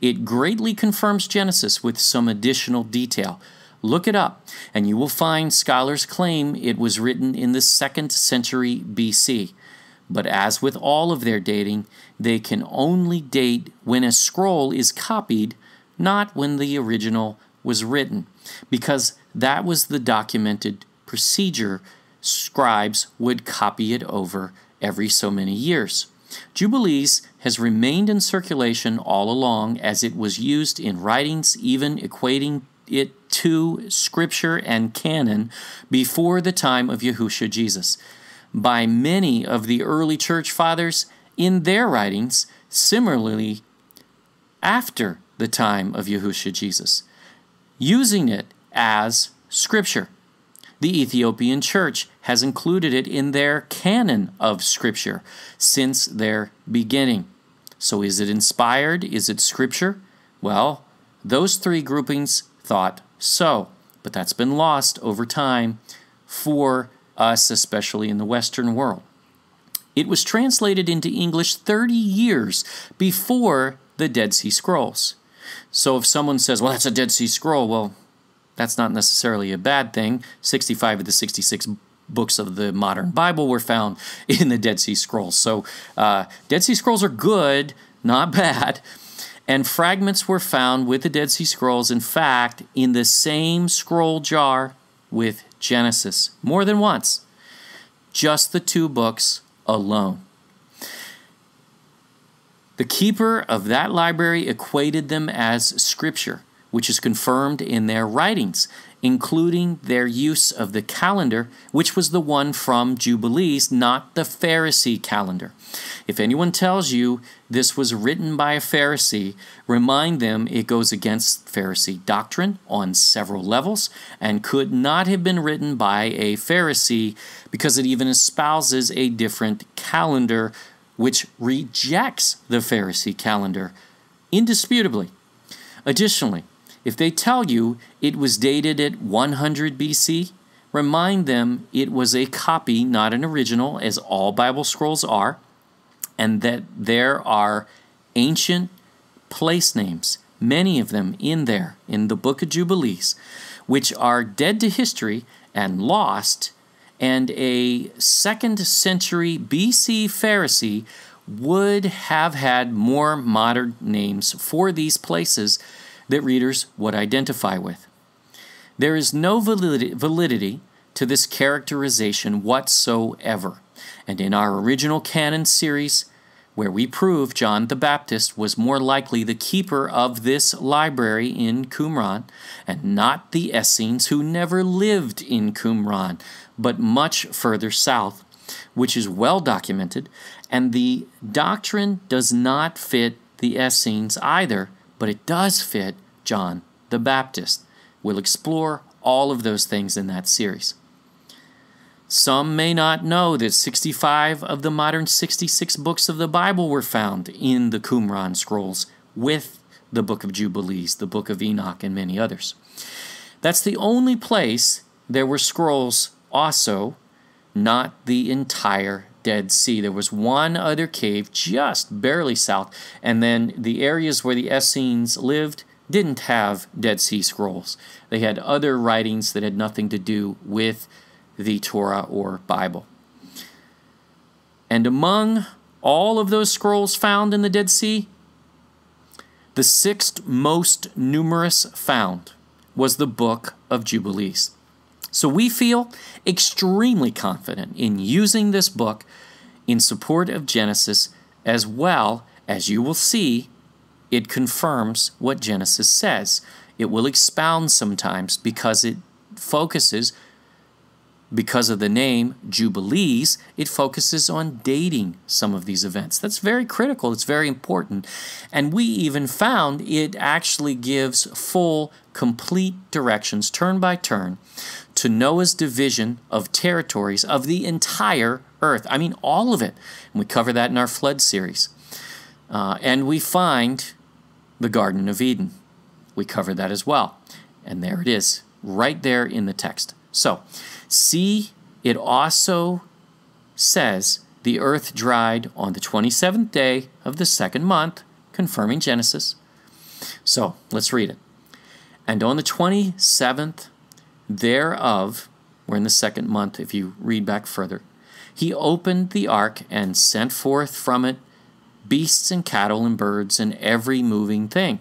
It greatly confirms Genesis with some additional detail. Look it up, and you will find scholars claim it was written in the second century B C. But as with all of their dating, they can only date when a scroll is copied, not when the original was written, because that was the documented procedure. Scribes would copy it over every so many years. Jubilees has remained in circulation all along as it was used in writings, even equating it to scripture and canon before the time of Yahusha Jesus. By many of the early church fathers in their writings, similarly after the time of Yahusha Jesus, using it as scripture. The Ethiopian Church has included it in their canon of Scripture since their beginning. So is it inspired? Is it Scripture? Well, those three groupings thought so, but that's been lost over time for us, especially in the Western world. It was translated into English thirty years before the Dead Sea Scrolls. So if someone says, well, that's a Dead Sea Scroll, well, that's not necessarily a bad thing. sixty-five of the sixty-six books of the modern Bible were found in the Dead Sea Scrolls. So uh, Dead Sea Scrolls are good, not bad. and fragments were found with the Dead Sea Scrolls, in fact, in the same scroll jar with Genesis, more than once, just the two books alone. The keeper of that library equated them as Scripture, which is confirmed in their writings, including their use of the calendar, which was the one from Jubilees, not the Pharisee calendar. If anyone tells you this was written by a Pharisee, remind them it goes against Pharisee doctrine on several levels and could not have been written by a Pharisee because it even espouses a different calendar, which rejects the Pharisee calendar indisputably. Additionally, if they tell you it was dated at one hundred B C, remind them it was a copy, not an original, as all Bible scrolls are, and that there are ancient place names, many of them in there, in the Book of Jubilees, which are dead to history and lost, and a second century B C Pharisee would have had more modern names for these places that readers would identify with. There is no validity, validity to this characterization whatsoever. And in our original canon series, where we prove John the Baptist was more likely the keeper of this library in Qumran, and not the Essenes, who never lived in Qumran, but much further south, which is well documented, and the doctrine does not fit the Essenes either, but it does fit John the Baptist. We'll explore all of those things in that series. Some may not know that sixty-five of the modern sixty-six books of the Bible were found in the Qumran scrolls with the Book of Jubilees, the Book of Enoch, and many others. That's the only place there were scrolls also, not the entire Dead Sea. There was one other cave just barely south, and then the areas where the Essenes lived didn't have Dead Sea Scrolls. They had other writings that had nothing to do with the Torah or Bible. And among all of those scrolls found in the Dead Sea, the sixth most numerous found was the Book of Jubilees. So we feel extremely confident in using this book in support of Genesis, as well as, you will see, it confirms what Genesis says. It will expound sometimes because it focuses, because of the name Jubilees, it focuses on dating some of these events. That's very critical. It's very important. And we even found it actually gives full, complete directions, turn by turn, to Noah's division of territories of the entire earth. I mean, all of it. And we cover that in our flood series. Uh, and we find the Garden of Eden. We cover that as well. And there it is, right there in the text. So, see, it also says the earth dried on the twenty-seventh day of the second month, confirming Genesis. So, let's read it. And on the twenty-seventh thereof, we're in the second month if you read back further, he opened the ark and sent forth from it beasts and cattle and birds and every moving thing.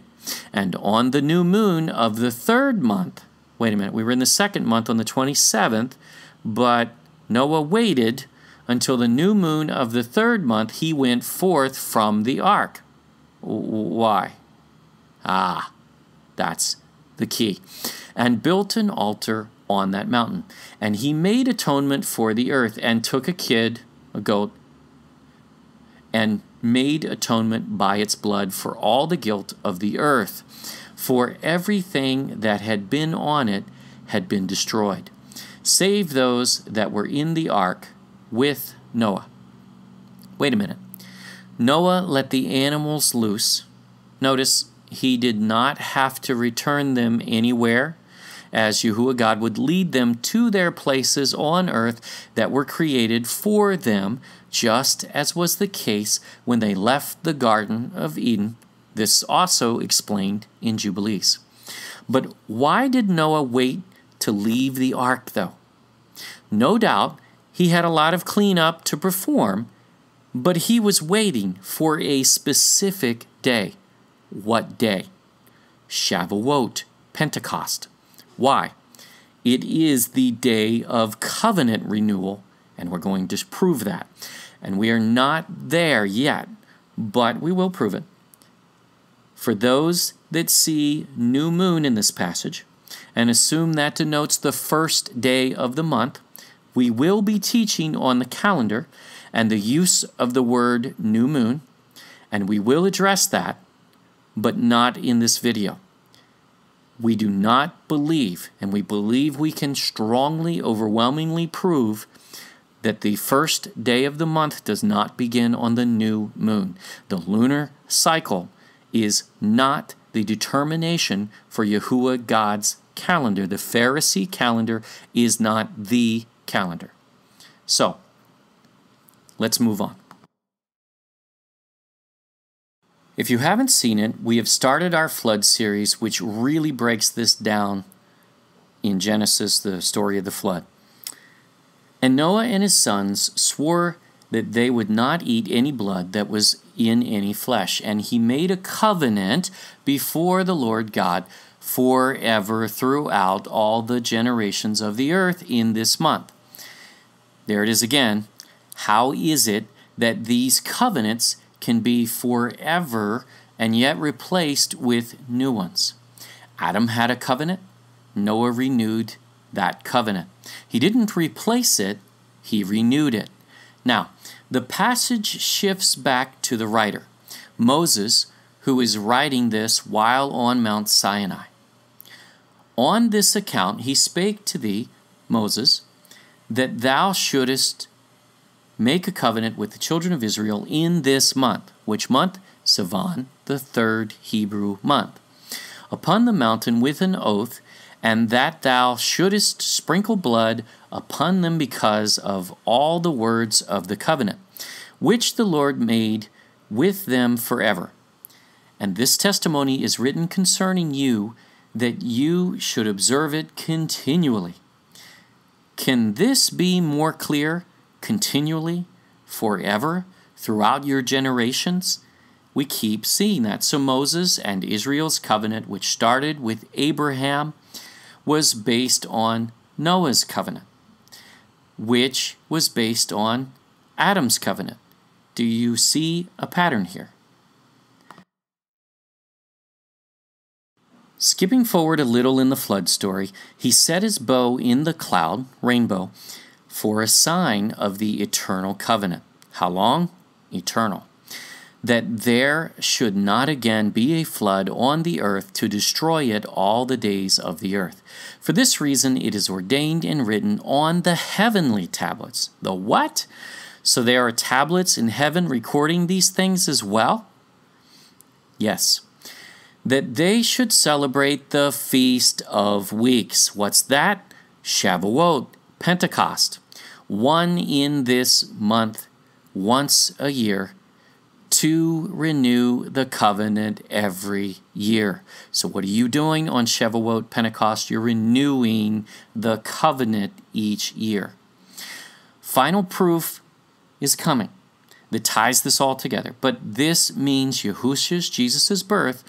And on the new moon of the third month, wait a minute, we were in the second month on the twenty-seventh, but Noah waited until the new moon of the third month, he went forth from the ark. Why? Ah, that's the key. And built an altar on that mountain. And he made atonement for the earth, and took a kid, a goat, and made atonement by its blood for all the guilt of the earth. For everything that had been on it had been destroyed, save those that were in the ark with Noah. Wait a minute. Noah let the animals loose. Notice he did not have to return them anywhere, as Yahuwah God would lead them to their places on earth that were created for them, just as was the case when they left the Garden of Eden. This also explained in Jubilees. But why did Noah wait to leave the ark, though? No doubt he had a lot of cleanup to perform, but he was waiting for a specific day, what day? Shavuot, Pentecost. Why? It is the day of covenant renewal, and we're going to prove that. And we are not there yet, but we will prove it. For those that see new moon in this passage and assume that denotes the first day of the month, we will be teaching on the calendar and the use of the word new moon, and we will address that, but not in this video. We do not believe, and we believe we can strongly, overwhelmingly prove that the first day of the month does not begin on the new moon. The lunar cycle is not the determination for Yahuwah God's calendar. The Pharisee calendar is not the calendar. So, let's move on. If you haven't seen it, we have started our flood series, which really breaks this down in Genesis, the story of the flood. And Noah and his sons swore that they would not eat any blood that was in any flesh. And he made a covenant before the Lord God forever throughout all the generations of the earth in this month. There it is again. How is it that these covenants can be forever and yet replaced with new ones? Adam had a covenant. Noah renewed that covenant. He didn't replace it, he renewed it. Now, the passage shifts back to the writer, Moses, who is writing this while on Mount Sinai. On this account he spake to thee, Moses, that thou shouldest make a covenant with the children of Israel in this month. Which month? Sivan, the third Hebrew month. Upon the mountain with an oath, and that thou shouldest sprinkle blood upon them because of all the words of the covenant, which the Lord made with them forever. And this testimony is written concerning you, that you should observe it continually. Can this be more clear? Continually, forever, throughout your generations? We keep seeing that. So Moses and Israel's covenant, which started with Abraham, was based on Noah's covenant, which was based on Adam's covenant. Do you see a pattern here? Skipping forward a little in the flood story, he set his bow in the cloud, rainbow, for a sign of the eternal covenant. How long? Eternal. That there should not again be a flood on the earth to destroy it all the days of the earth. For this reason it is ordained and written on the heavenly tablets. The what? So there are tablets in heaven recording these things as well? Yes. That they should celebrate the Feast of Weeks. What's that? Shavuot, Pentecost. One in this month, once a year, to renew the covenant every year. So what are you doing on Shavuot, Pentecost? You're renewing the covenant each year. Final proof is coming that ties this all together. But this means Yahusha's, Jesus' birth,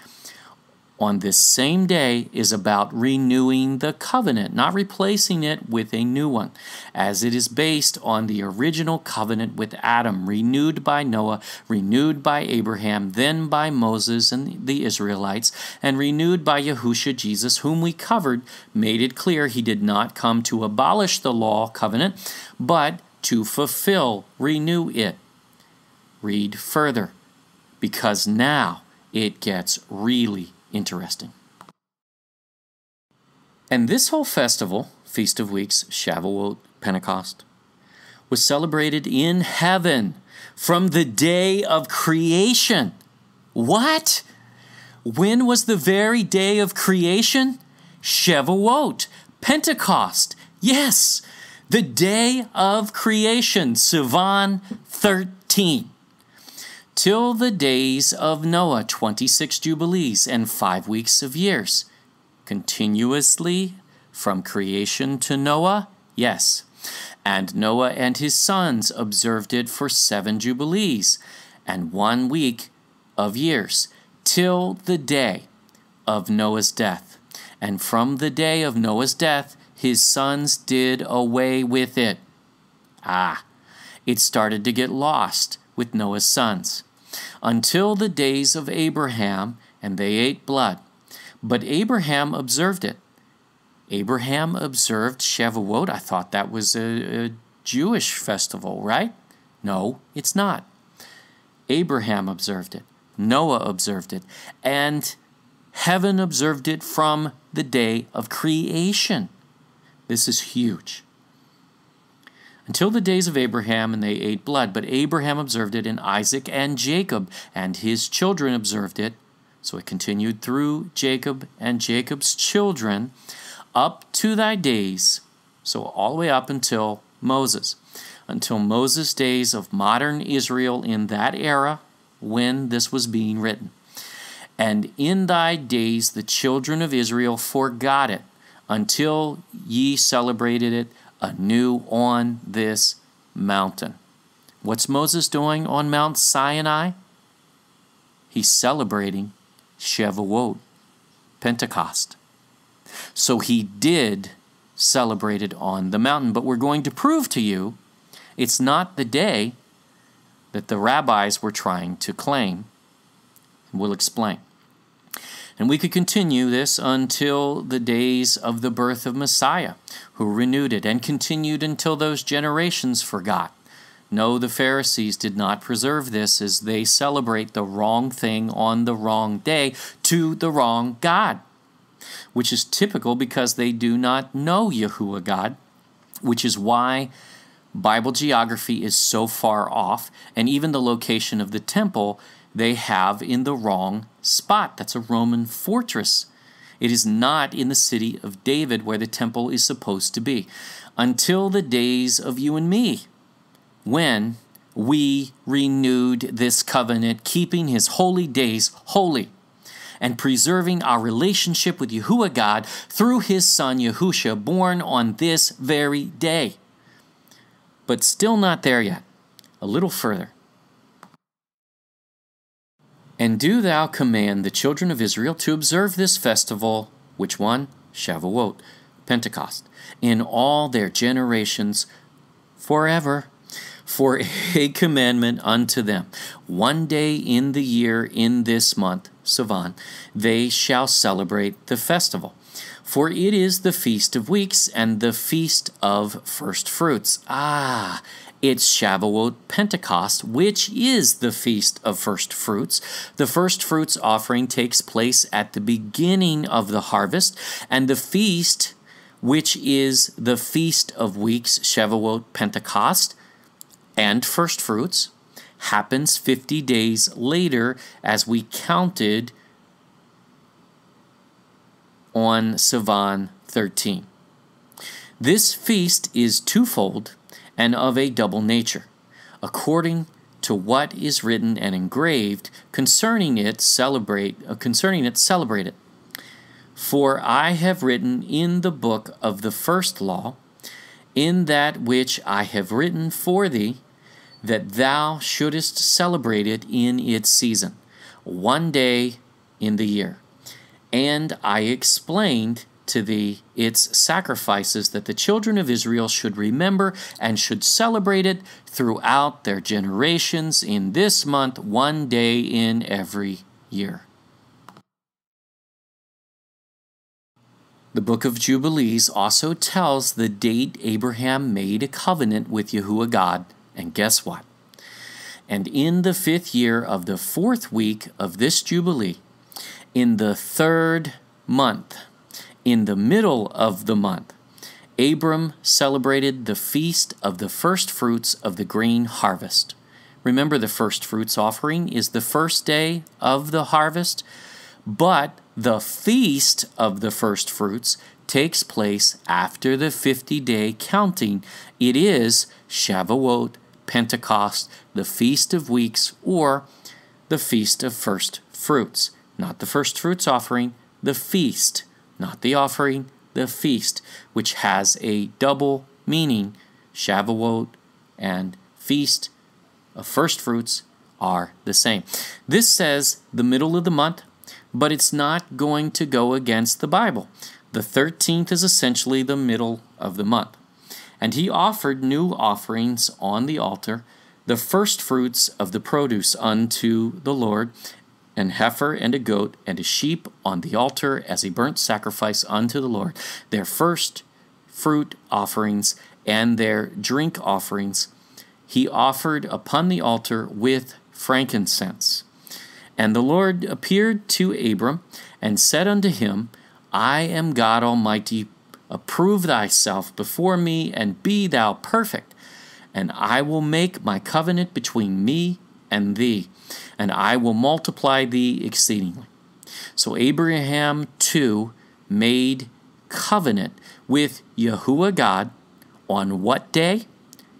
on this same day is about renewing the covenant, not replacing it with a new one, as it is based on the original covenant with Adam, renewed by Noah, renewed by Abraham, then by Moses and the Israelites, and renewed by Yahusha Jesus, whom we covered, made it clear he did not come to abolish the law covenant, but to fulfill, renew it. Read further, because now it gets really interesting. And this whole festival, Feast of Weeks, Shavuot, Pentecost, was celebrated in heaven from the day of creation. What? When was the very day of creation? Shavuot, Pentecost. Yes, the day of creation, Sivan thirteen. Till the days of Noah, twenty-six jubilees and five weeks of years. Continuously from creation to Noah? Yes. And Noah and his sons observed it for seven jubilees and one week of years, till the day of Noah's death. And from the day of Noah's death, his sons did away with it. Ah, it started to get lost with Noah's sons. Until the days of Abraham, and they ate blood. But Abraham observed it. Abraham observed Shavuot. I thought that was a, a Jewish festival, right? No, it's not. Abraham observed it. Noah observed it. And heaven observed it from the day of creation. This is huge. Until the days of Abraham, and they ate blood. But Abraham observed it, and Isaac and Jacob, and his children observed it. So it continued through Jacob and Jacob's children up to thy days, so all the way up until Moses, until Moses' days of modern Israel in that era when this was being written. And in thy days the children of Israel forgot it, until ye celebrated it anew on this mountain. What's Moses doing on Mount Sinai? He's celebrating Shavuot, Pentecost. So he did celebrate it on the mountain. But we're going to prove to you it's not the day that the rabbis were trying to claim. We'll explain. And we could continue this until the days of the birth of Messiah, who renewed it and continued until those generations forgot. No, the Pharisees did not preserve this, as they celebrate the wrong thing on the wrong day to the wrong God, which is typical because they do not know Yahuwah God, which is why Bible geography is so far off, and even the location of the temple they have in the wrong spot. That's a Roman fortress. It is not in the city of David where the temple is supposed to be. Until the days of you and me, when we renewed this covenant, keeping his holy days holy, and preserving our relationship with Yahuwah God through his son Yahusha, born on this very day. But still not there yet. A little further. And do thou command the children of Israel to observe this festival, which one? Shavuot, Pentecost, in all their generations forever, for a commandment unto them. One day in the year, in this month, Sivan, they shall celebrate the festival. For it is the Feast of Weeks and the Feast of First Fruits. Ah, it's Shavuot Pentecost, which is the Feast of First Fruits. The first fruits offering takes place at the beginning of the harvest, and the feast, which is the Feast of Weeks, Shavuot Pentecost, and First Fruits, happens fifty days later, as we counted on Sivan thirteen. This feast is twofold and of a double nature, according to what is written and engraved concerning it. Celebrate uh, concerning it. Celebrate it. For I have written in the book of the first law, in that which I have written for thee, that thou shouldest celebrate it in its season, one day in the year. And I explained to thee its sacrifices, that the children of Israel should remember and should celebrate it throughout their generations in this month, one day in every year. The book of Jubilees also tells the date Abraham made a covenant with Yahuwah God. And guess what? And in the fifth year of the fourth week of this Jubilee, in the third month, in the middle of the month, Abram celebrated the feast of the first fruits of the grain harvest. Remember, the first fruits offering is the first day of the harvest, but the feast of the first fruits takes place after the fifty-day counting. It is Shavuot, Pentecost, the Feast of Weeks, or the Feast of First Fruits. Not the first fruits offering, the feast. Not the offering, the feast, which has a double meaning, Shavuot and Feast of First Fruits, are the same. This says the middle of the month, but it's not going to go against the Bible. The thirteenth is essentially the middle of the month. And he offered new offerings on the altar, the first fruits of the produce unto the Lord, an heifer and a goat and a sheep on the altar as a burnt sacrifice unto the Lord, their first fruit offerings and their drink offerings he offered upon the altar with frankincense. And the Lord appeared to Abram and said unto him, I am God Almighty, approve thyself before me, and be thou perfect. And I will make my covenant between me and thee, and I will multiply thee exceedingly. So Abraham too made covenant with Yahuwah God on what day?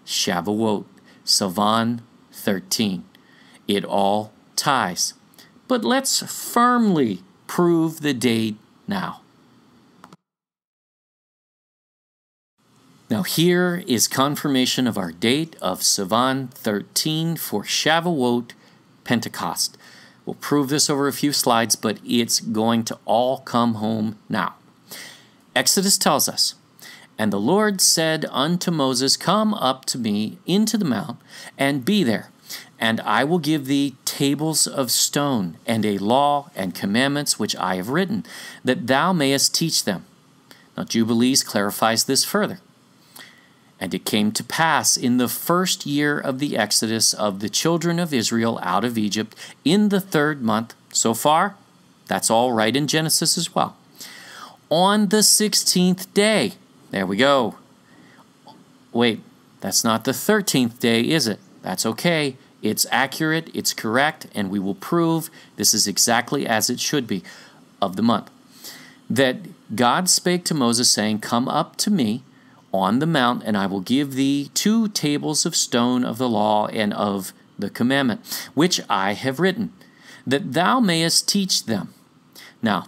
Shavuot, Sivan thirteen. It all ties. But let's firmly prove the date now. Now here is confirmation of our date of Sivan thirteen for Shavuot Pentecost. We'll prove this over a few slides, but it's going to all come home now. Exodus tells us, and the Lord said unto Moses, come up to me into the mount, and be there, and I will give thee tables of stone, and a law and commandments which I have written, that thou mayest teach them. Now Jubilees clarifies this further. And it came to pass in the first year of the exodus of the children of Israel out of Egypt, in the third month. So far, that's all right in Genesis as well. On the sixteenth day, there we go. Wait, that's not the thirteenth day, is it? That's okay. It's accurate, it's correct, and we will prove this is exactly as it should be of the month. That God spake to Moses, saying, come up to me on the mount, and I will give thee two tables of stone of the law and of the commandment, which I have written, that thou mayest teach them. Now,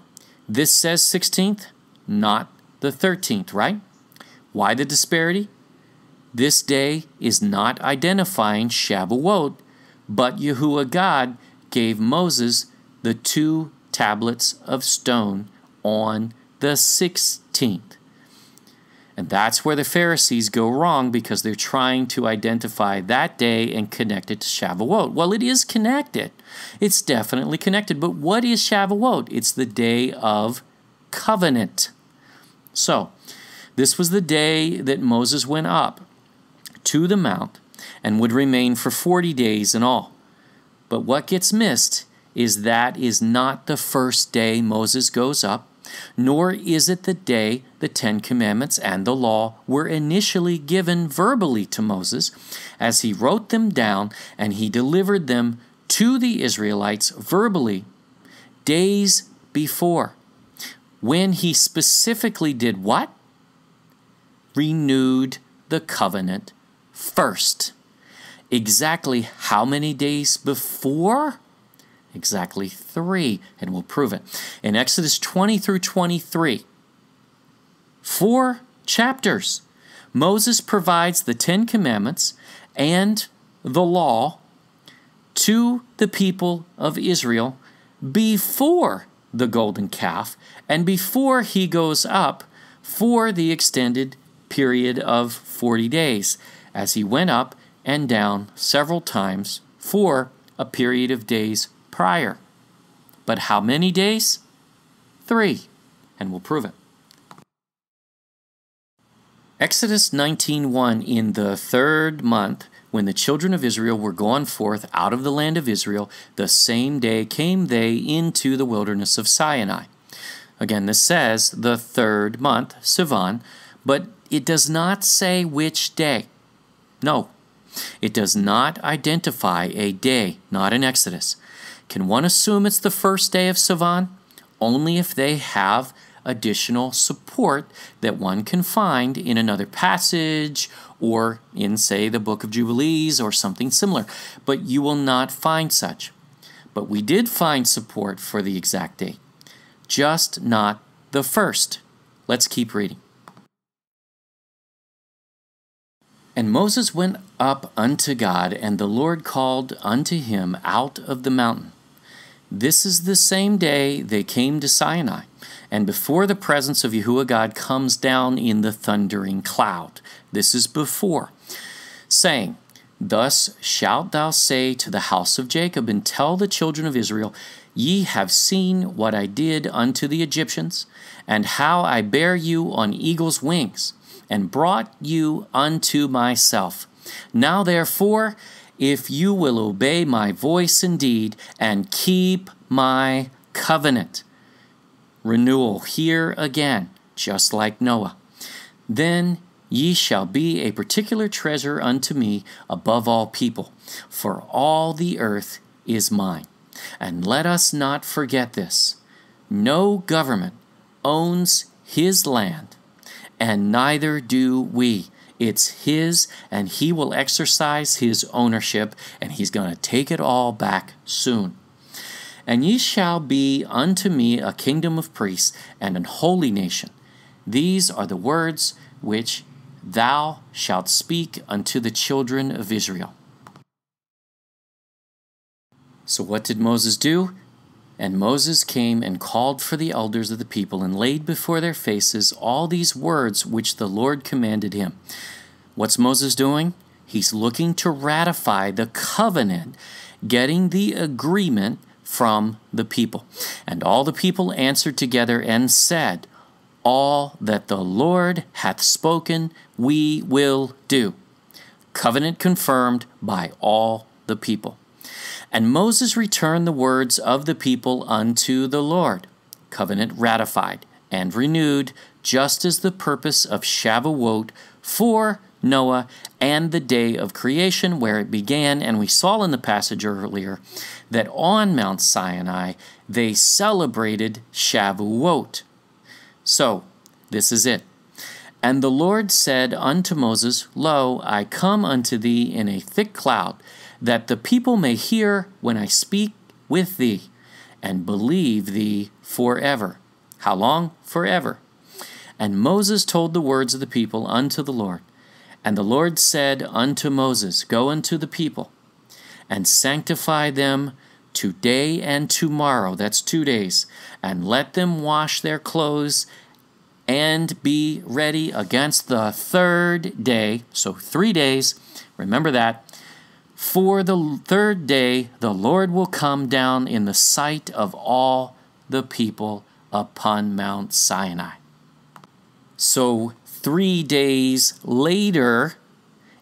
this says sixteenth, not the thirteenth, right? Why the disparity? This day is not identifying Shavuot, but Yahuwah God gave Moses the two tablets of stone on the sixteenth. And that's where the Pharisees go wrong, because they're trying to identify that day and connect it to Shavuot. Well, it is connected. It's definitely connected. But what is Shavuot? It's the day of covenant. So, this was the day that Moses went up to the mount and would remain for forty days in all. But what gets missed is that is not the first day Moses goes up, nor is it the day the Ten Commandments and the law were initially given verbally to Moses, as he wrote them down and he delivered them to the Israelites verbally days before, when he specifically did what? Renewed the covenant first. Exactly how many days before? Exactly three, and we'll prove it. In Exodus twenty through twenty-three, four chapters, Moses provides the Ten Commandments and the law to the people of Israel before the golden calf and before he goes up for the extended period of forty days, as he went up and down several times for a period of days prior. But how many days? Three, and we'll prove it. Exodus nineteen one, in the third month, when the children of Israel were gone forth out of the land of Israel, the same day came they into the wilderness of Sinai. Again, this says the third month, Sivan, but it does not say which day. No, it does not identify a day, not in Exodus. Can one assume it's the first day of Sivan? Only if they have additional support that one can find in another passage or in, say, the Book of Jubilees or something similar. But you will not find such. But we did find support for the exact date, just not the first. Let's keep reading. And Moses went up unto God, and the Lord called unto him out of the mountain. This is the same day they came to Sinai, and before the presence of Yahuwah God comes down in the thundering cloud. This is before, saying, Thus shalt thou say to the house of Jacob, and tell the children of Israel, Ye have seen what I did unto the Egyptians, and how I bare you on eagle's wings, and brought you unto myself. Now therefore, if you will obey my voice indeed, and keep my covenant. Renewal here again, just like Noah. Then ye shall be a particular treasure unto me above all people, for all the earth is mine. And let us not forget this. No government owns his land, and neither do we. It's his, and he will exercise his ownership, and he's going to take it all back soon. And ye shall be unto me a kingdom of priests and an holy nation. These are the words which thou shalt speak unto the children of Israel. So what did Moses do? And Moses came and called for the elders of the people, and laid before their faces all these words which the Lord commanded him. What's Moses doing? He's looking to ratify the covenant, getting the agreement from the people. And all the people answered together and said, All that the Lord hath spoken, we will do. Covenant confirmed by all the people. And Moses returned the words of the people unto the Lord. Covenant ratified and renewed, just as the purpose of Shavuot for Noah and the day of creation where it began. And we saw in the passage earlier that on Mount Sinai they celebrated Shavuot. So, this is it. And the Lord said unto Moses, Lo, I come unto thee in a thick cloud, that the people may hear when I speak with thee, and believe thee forever. How long? Forever. And Moses told the words of the people unto the Lord. And the Lord said unto Moses, Go unto the people, and sanctify them today and tomorrow. That's two days. And let them wash their clothes, and be ready against the third day. So three days. Remember that. For the third day the Lord will come down in the sight of all the people upon Mount Sinai. So three days later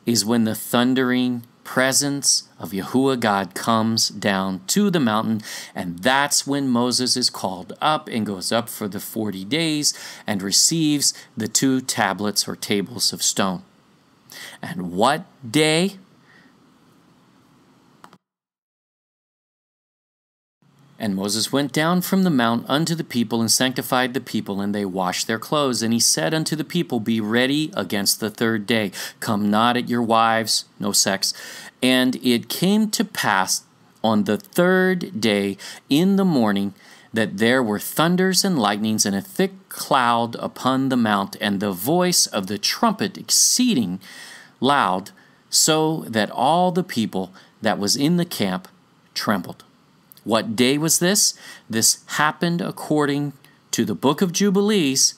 is when the thundering presence of Yahuwah God comes down to the mountain, and that's when Moses is called up and goes up for the forty days and receives the two tablets or tables of stone. And what day? And Moses went down from the mount unto the people, and sanctified the people, and they washed their clothes. And he said unto the people, Be ready against the third day. Come not at your wives, no sex. And it came to pass on the third day in the morning that there were thunders and lightnings and a thick cloud upon the mount, and the voice of the trumpet exceeding loud, so that all the people that was in the camp trembled. What day was this? This happened according to the book of Jubilees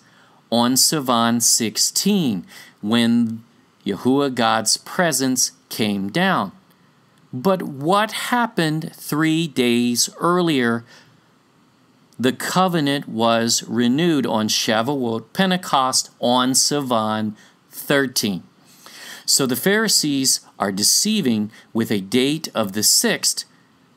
on Sivan sixteen, when Yahuwah God's presence came down. But what happened three days earlier? The covenant was renewed on Shavuot, Pentecost, on Sivan thirteen. So the Pharisees are deceiving with a date of the sixth,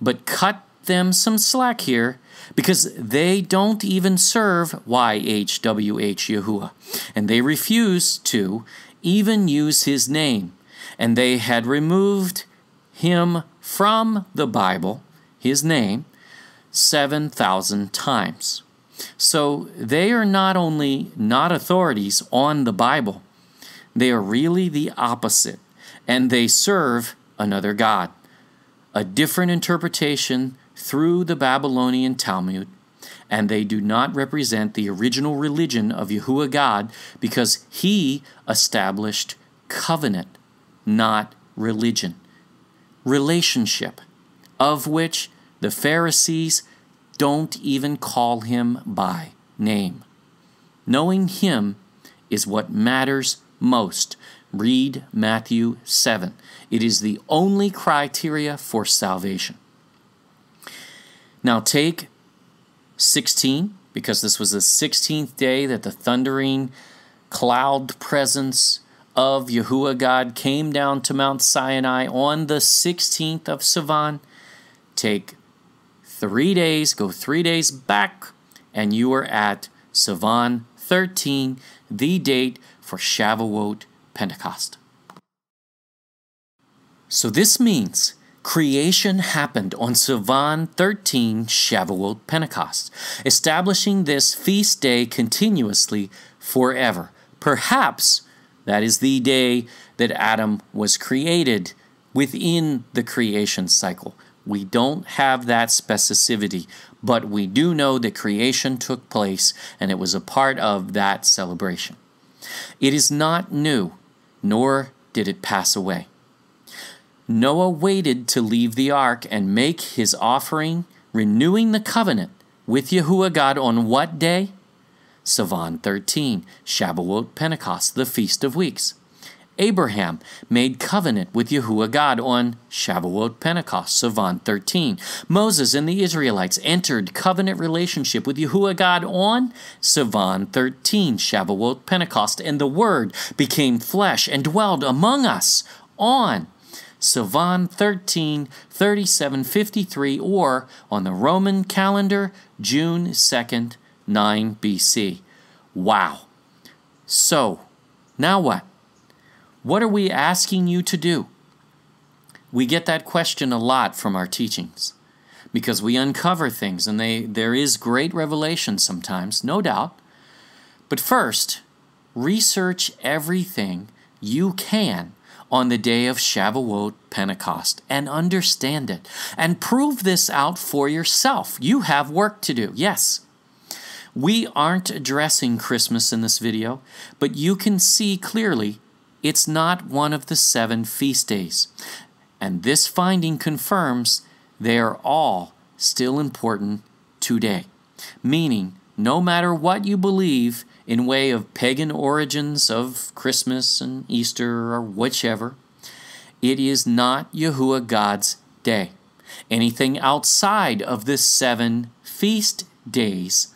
but cut them some slack here, because they don't even serve Y H W H Yahuwah, and they refuse to even use his name, and they had removed him from the Bible, his name, seven thousand times. So they are not only not authorities on the Bible, they are really the opposite, and they serve another God, a different interpretation through the Babylonian Talmud, and they do not represent the original religion of Yahuwah God, because he established covenant not religion. Relationship, of which the Pharisees don't even call him by name. Knowing him is what matters most. Read Matthew seven. It is the only criteria for salvation. Now take sixteen, because this was the sixteenth day that the thundering cloud presence of Yahuwah God came down to Mount Sinai on the sixteenth of Sivan. Take three days, go three days back, and you are at Sivan thirteen, the date for Shavuot Pentecost. So this means creation happened on Sivan thirteen, Shavuot Pentecost, establishing this feast day continuously forever. Perhaps that is the day that Adam was created within the creation cycle. We don't have that specificity, but we do know that creation took place and it was a part of that celebration. It is not new, nor did it pass away. Noah waited to leave the ark and make his offering, renewing the covenant with Yahuwah God on what day? Sivan thirteen, Shavuot Pentecost, the Feast of Weeks. Abraham made covenant with Yahuwah God on Shavuot Pentecost, Sivan thirteen. Moses and the Israelites entered covenant relationship with Yahuwah God on Sivan thirteen, Shavuot Pentecost, and the Word became flesh and dwelled among us on Sivan thirteen, thirty-seven fifty-three, or on the Roman calendar, June second, nine B C. Wow. So, now what? What are we asking you to do? We get that question a lot from our teachings because we uncover things and they, there is great revelation sometimes, no doubt. But first, research everything you can on the day of Shavuot Pentecost and understand it and prove this out for yourself. You have work to do, yes. We aren't addressing Christmas in this video, but you can see clearly it's not one of the seven feast days. And this finding confirms they are all still important today. Meaning, no matter what you believe in way of pagan origins of Christmas and Easter or whichever, it is not Yahuwah God's day. Anything outside of the seven feast days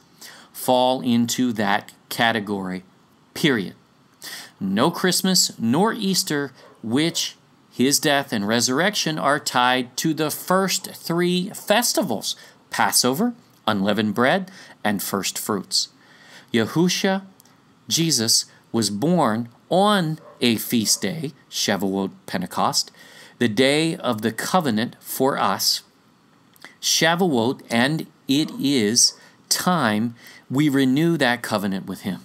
fall into that category, period. No Christmas nor Easter, which his death and resurrection are tied to the first three festivals, Passover, unleavened bread, and first fruits. Yahusha, Jesus, was born on a feast day, Shavuot Pentecost, the day of the covenant for us, Shavuot, and it is time we renew that covenant with him.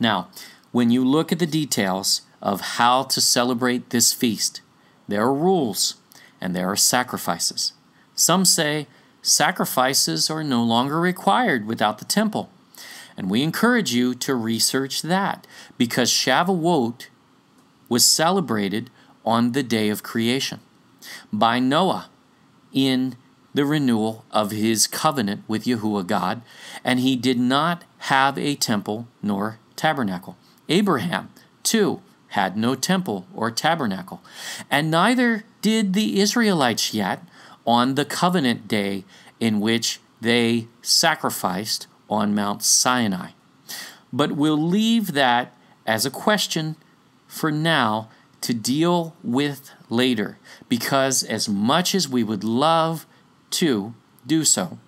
Now, when you look at the details of how to celebrate this feast, there are rules and there are sacrifices. Some say sacrifices are no longer required without the temple. And we encourage you to research that because Shavuot was celebrated on the day of creation by Noah in the renewal of his covenant with Yahuwah God, and he did not have a temple nor tabernacle. Abraham, too, had no temple or tabernacle, and neither did the Israelites yet on the covenant day in which they sacrificed on Mount Sinai. But we'll leave that as a question for now to deal with later, because as much as we would love to do so,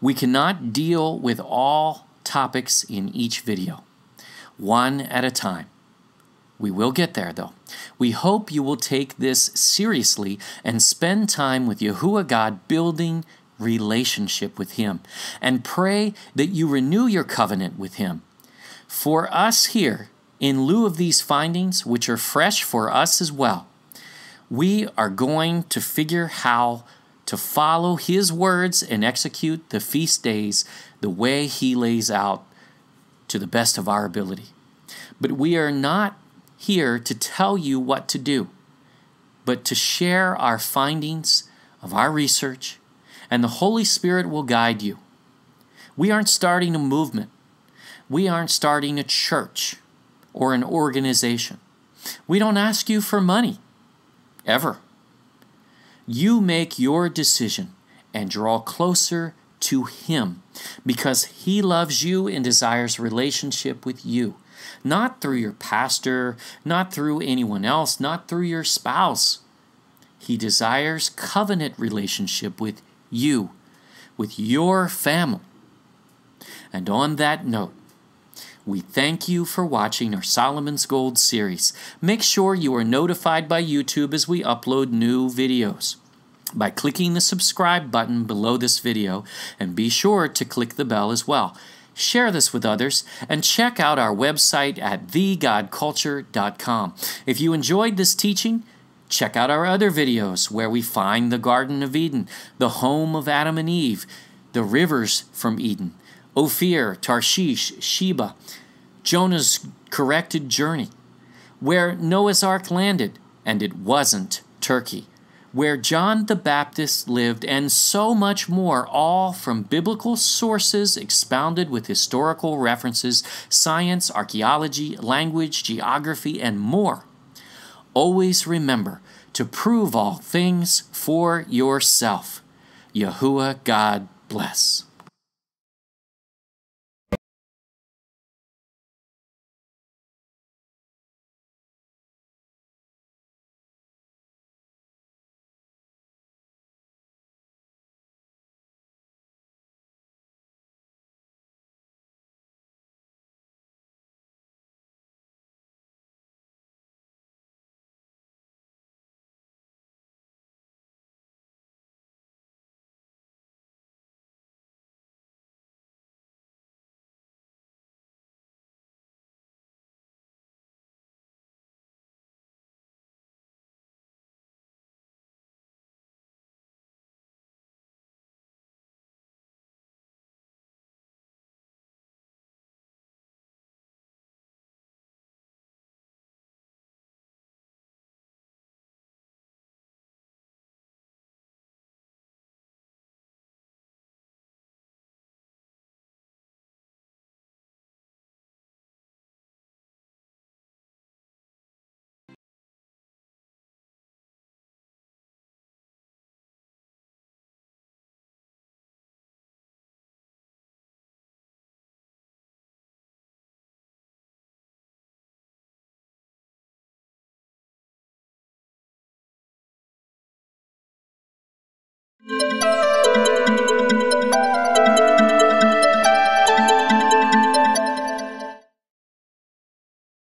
we cannot deal with all topics in each video. One at a time. We will get there, though. We hope you will take this seriously and spend time with Yahuwah God, building relationship with him, and pray that you renew your covenant with him. For us here, in lieu of these findings, which are fresh for us as well, we are going to figure how to follow his words and execute the feast days the way he lays out to the best of our ability. But we are not here to tell you what to do, but to share our findings of our research, and the Holy Spirit will guide you. We aren't starting a movement. We aren't starting a church or an organization. We don't ask you for money, ever. You make your decision and draw closer to Him because He loves you and desires relationship with you, not through your pastor, not through anyone else, not through your spouse. He desires covenant relationship with you, with your family. And on that note, we thank you for watching our Solomon's Gold series. Make sure you are notified by YouTube as we upload new videos by clicking the subscribe button below this video, and be sure to click the bell as well. Share this with others, and check out our website at the god culture dot com. If you enjoyed this teaching, check out our other videos where we find the Garden of Eden, the home of Adam and Eve, the rivers from Eden, Ophir, Tarshish, Sheba, Jonah's corrected journey, where Noah's Ark landed, and it wasn't Turkey, where John the Baptist lived, and so much more, all from biblical sources expounded with historical references, science, archaeology, language, geography, and more. Always remember to prove all things for yourself. Yahuwah God bless.